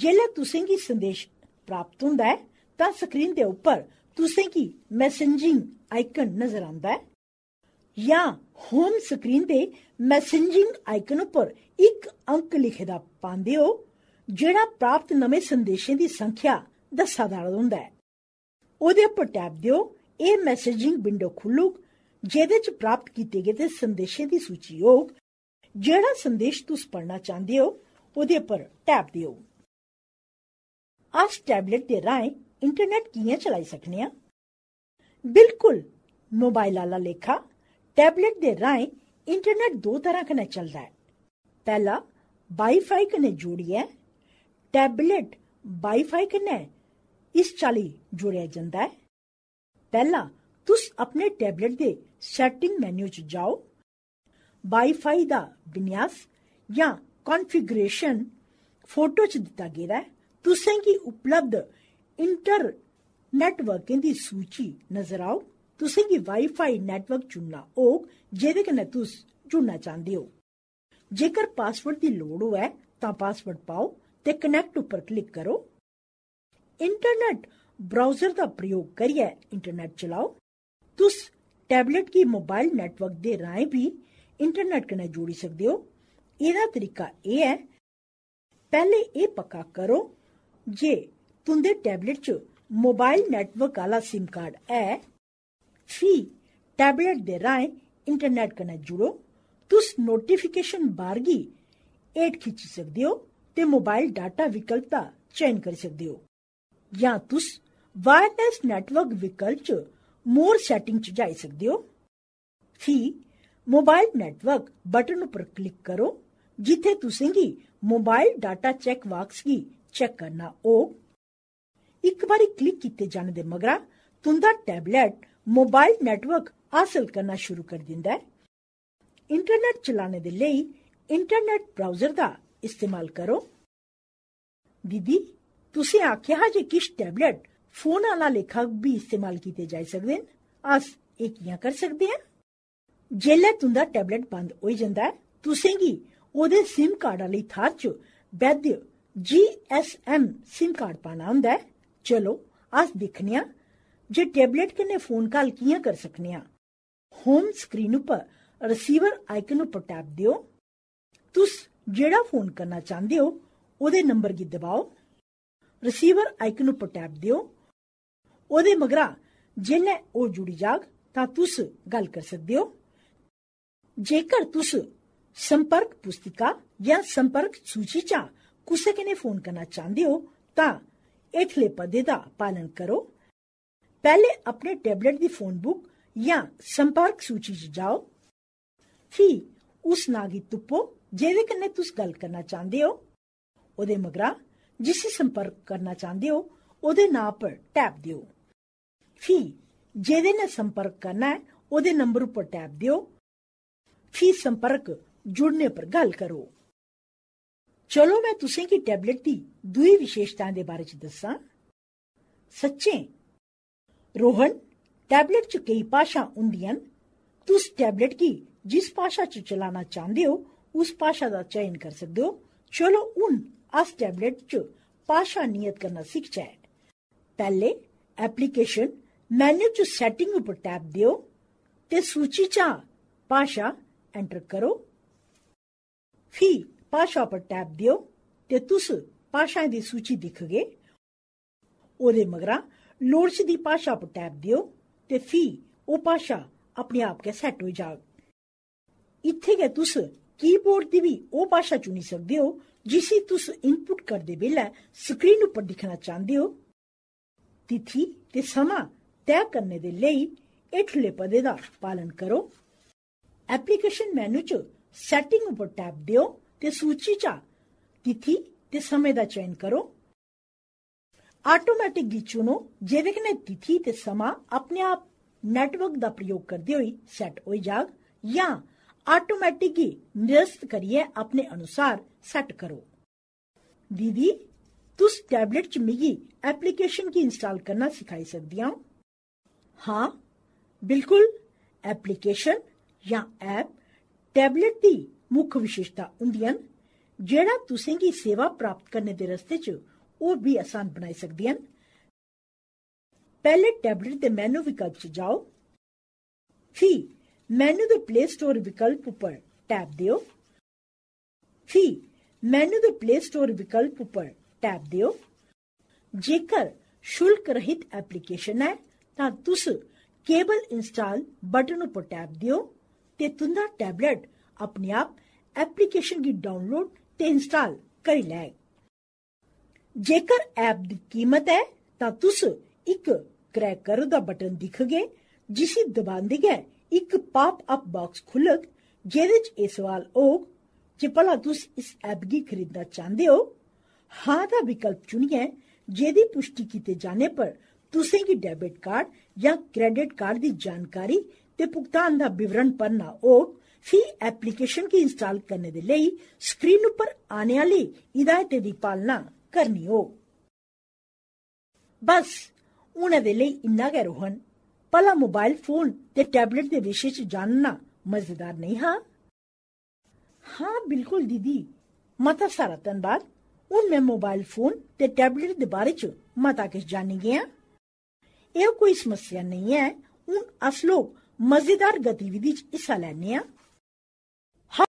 जेल्लै तुसेंगी संदेश प्राप्त हुंदा ऐ तां स्क्रीन दे उप्पर तुसेंगी मैसेजिंग आइकन नजर आंदा ऐ या होम स्क्रीन दे मैसेजिंग आइकन उप्पर इक अंक लिखे दा पांदे हो जेड़ा प्राप्त नमें संदेशें दी संख्या दस्सा दा हुंदा ऐ। ओह्दे उप्पर टैप दिओ। एह् मैसेजिंग विंडो खुल्लुग जेह्दे च प्राप्त कीते गेदे संदेशें दी सूची होग। जेड़ा संदेश तुस पढ़ना चाहंदे हो ओह्दे उप्पर टैप दिओ। अस टैबलेट दे राहें इंटरनेट कि'यां चलाई सकने आं? बिल्कुल मोबाइल आह्ला लेखा टैबलेट दे राहें इंटरनेट दो तरह कन्नै चलदा ऐ। पैह्ला वाईफाई कन्नै जोड़ियै टैबलेट वाईफाई कन्नै इस चाल्ली जोड़ेआ जंदा ऐ। पैह्ला तुस अपने टैबलेट दे सैटिंग मेन्यू च जाओ। वाईफाई दा विन्यास या कॉन्फिगरेशन फोटो च दित्ता गेदा ऐ। तुसेंगी उपलब्ध इंटरनेटवर्कें दी सूची नजर आओ। तुसेंगी वाईफाई नेटवर्क चुनना होग जेह्दे कन्नै तुस जुड़ना चाहंदे हो। जेकर पासवर्ड दी लोड़ होऐ तां पासवर्ड पाओ ते कनैक्ट उप्पर क्लिक करो। इंटरनेट ब्राउज़र दा प्रयोग करियै इंटरनेट चलाओ। तुस टैबलेट गी मोबाइल नेटवर्क दे राहें बी इंटरनेट कन्नै जोड़ी सकदे हो। एह्दा तरीका एह् ऐ, पैह्ले एह् पक्का करो जे तुंदे टैबलेट च मोबाइल नेटवर्क आह्ला सिम कार्ड ऐ। फ्ही टैबलेट दे राहें इंटरनेट कन्नै जुड़ो। तुस नोटिफिकेशन बार गी हेठ खिच्ची सकदे हो ते मोबाइल डाटा विकल्प दा चयन करी सकदे हो या तुस वायरलैस नेटवर्क विकल्प च मोर सैटिंग च जाई सकदे हो। फ्ही मोबाइल नेटवर्क बटन उप्पर क्लिक करो जित्थे तुसेंगी मोबाइल डाटा चैक बॉक्स गी चैक करना होग। इक बारी क्लिक कीते जाने दे मगरा तुंदा टैबलेट मोबाइल नेटवर्क हासल करना शुरू कर दिंदा ऐ। इंटरनेट चलाने दे लेई इंटरनेट ब्राउज़र दा इस्तेमाल करो। दीदी, तुसें आखेआ हा जे किश टैबलेट फोन आह्ला लेखा बी इस्तेमाल कीते जाई सकदे न। अस एह् कि'यां करी सकदे आं? जेल्लै तुंदा टैबलेट बंद होई जंदा ऐ तुसेंगी ओह्दे सिम कार्ड आह्ली थाह्र च वैध G S M SIM card पाना होंदा ऐ। चलो अस दिक्खने आं जे टैबलेट कन्नै फोन कॉल कि'यां करी सकने आं। होम स्क्रीन उप्पर रिसीवर आइकन उप्पर टैप दिओ। तुस जेह्ड़ा फोन करना चाहंदे हो ओह्दे नंबर गी दबाओ। रिसीवर आइकन उप्पर टैप दिओ। ओह्दे मगरा जेल्लै ओह् जुड़ी जाग तां तुस गल्ल करी सकदे हो। जेकर तुस संपर्क पुस्तिका या संपर्क सूची चा कुसै कन्नै फोन करना चाहंदे हो तां हेठले पदे दा पालन करो। पैह्ले अपने टैबलेट दी फोन बुक या संपर्क सूची च जाओ। फ्ही उस नां गी तुप्पो जेह्दे कन्नै तुस गल्ल करना चाहंदे हो। ओह्दे मगरा जिसी संपर्क करना चाहंदे हो ओह्दे नां पर टैप दिओ। फ्ही जेह्दे ने संपर्क करना ऐ ओह्दे नंबर उप्पर टैप दिओ। फ्ही संपर्क जुड़ने पर गल्ल करो। चलो मैं तुसेंगी टैबलेट दी दूई विशेषताएं दे बारे च दस्सां। सच्चें रोहन, टैबलेट च केई भाशां होंदियां न। तुस टैबलेट गी जिस भाशा च चलाना चाहंदे हो उस भाशा दा चयन करी सकदे हो। चलो हून अस टैबलेट च भाशा नियत करना सिखचै। पैह्ले एप्लीकेशन मेन्यू च सैटिंग उप्पर टैप दिओ ते सूची चा भाशा एंटर करो। फ्ही भाशा पर टैप दिओ ते तुस भाशाएं दी सूची दिखगे। ओह्दे मगरा लोड़चदी भाशा पर टैप दिओ ते फ्ही ओह् भाशा अपने आप गै सैट होई जाग। इत्थै गै तुस कीबोर्ड दी बी ओह् भाशा चुनी सकदे हो जिसी तुस इनपुट करदे बेल्लै स्क्रीन उप्पर दिक्खना चाहंदे हो। तिथि ते समां तय करने दे लेई हेठले पदे दा पालन करो। एप्लीकेशन मेनू च सैटिंग उप्पर टैप देओ ते सूची चा तिथि ते समें दा चयन करो। ऑटोमैटिकली चुनो जेह्दे कन्नै तिथि ते समां अपने आप नेटवर्क दा प्रयोग करदे होई सैट होई जाग जां ऑटोमैटिक गी निरस्त करियै अपने अनुसार सैट करो। दीदी, तुस टैबलेट च मिगी एप्लीकेशन गी इंस्टॉल करना सिखाई सकदियां ओ? हां, बिल्कुल। एप्लीकेशन जां ऐप टैबलेट दी मुक्ख विशेषता होंदियां न जेह्ड़ा तुसें गी सेवा प्राप्त करने दे रस्ते च ओह् बी आसान बनाई सकदियां न। पैह्ले टैबलेट दे मेनू विकल्प च जाओ, फ्ही मेनू दे प्ले स्टोर विकल्प उप्पर टैप देओ, फ्ही मेनू दे प्ले स्टोर विकल्प उप्पर टैप देओ। जेकर शुल्क रहित एप्लीकेशन है तां तुस केबल इंस्टॉल बटन उप्पर टैप देओ ते तुंदा टैबलेट अपने आप एप्लीकेशन गी डाउनलोड ते इंस्टॉल करी लैग। जेकर ऐप दी कीमत ऐ तां तुस इक क्रय करो दा बटन दिखगे जिसी दबांदे गै इक पॉपअप बॉक्स खुल्लग जेह्दे च एह् सवाल होग जे भला तुस इस ऐप गी खरीदना चाहंदे हो। हां दा विकल्प चुनियै जेह्दी पुश्टी कीते जाने पर तुसें गी डेबिट कार्ड जां क्रेडिट कार्ड दी जानकारी ते भुगतान दा विवरण भरना होग। फ्ही एप्लीकेशन गी इंस्टॉल करने दे लेई स्क्रीन उप्पर आने आह्ली हिदायतें दी पालना करनी होग। बस हुनै दे लेई इन्ना गै रोहन। भला मोबाइल फोन ते टैबलेट दे विशे च जानना मजेदार नेईं हा? हां बिल्कुल दीदी, मता सारा धन्नबाद। हून मैं मोबाइल फोन ते टैबलेट दे बारे च मता किश जानी गेआ। एह् कोई समस्या नेईं ऐ। हून अस लोक मजेदार गतिविधि च हिस्सा लैन्ने आं।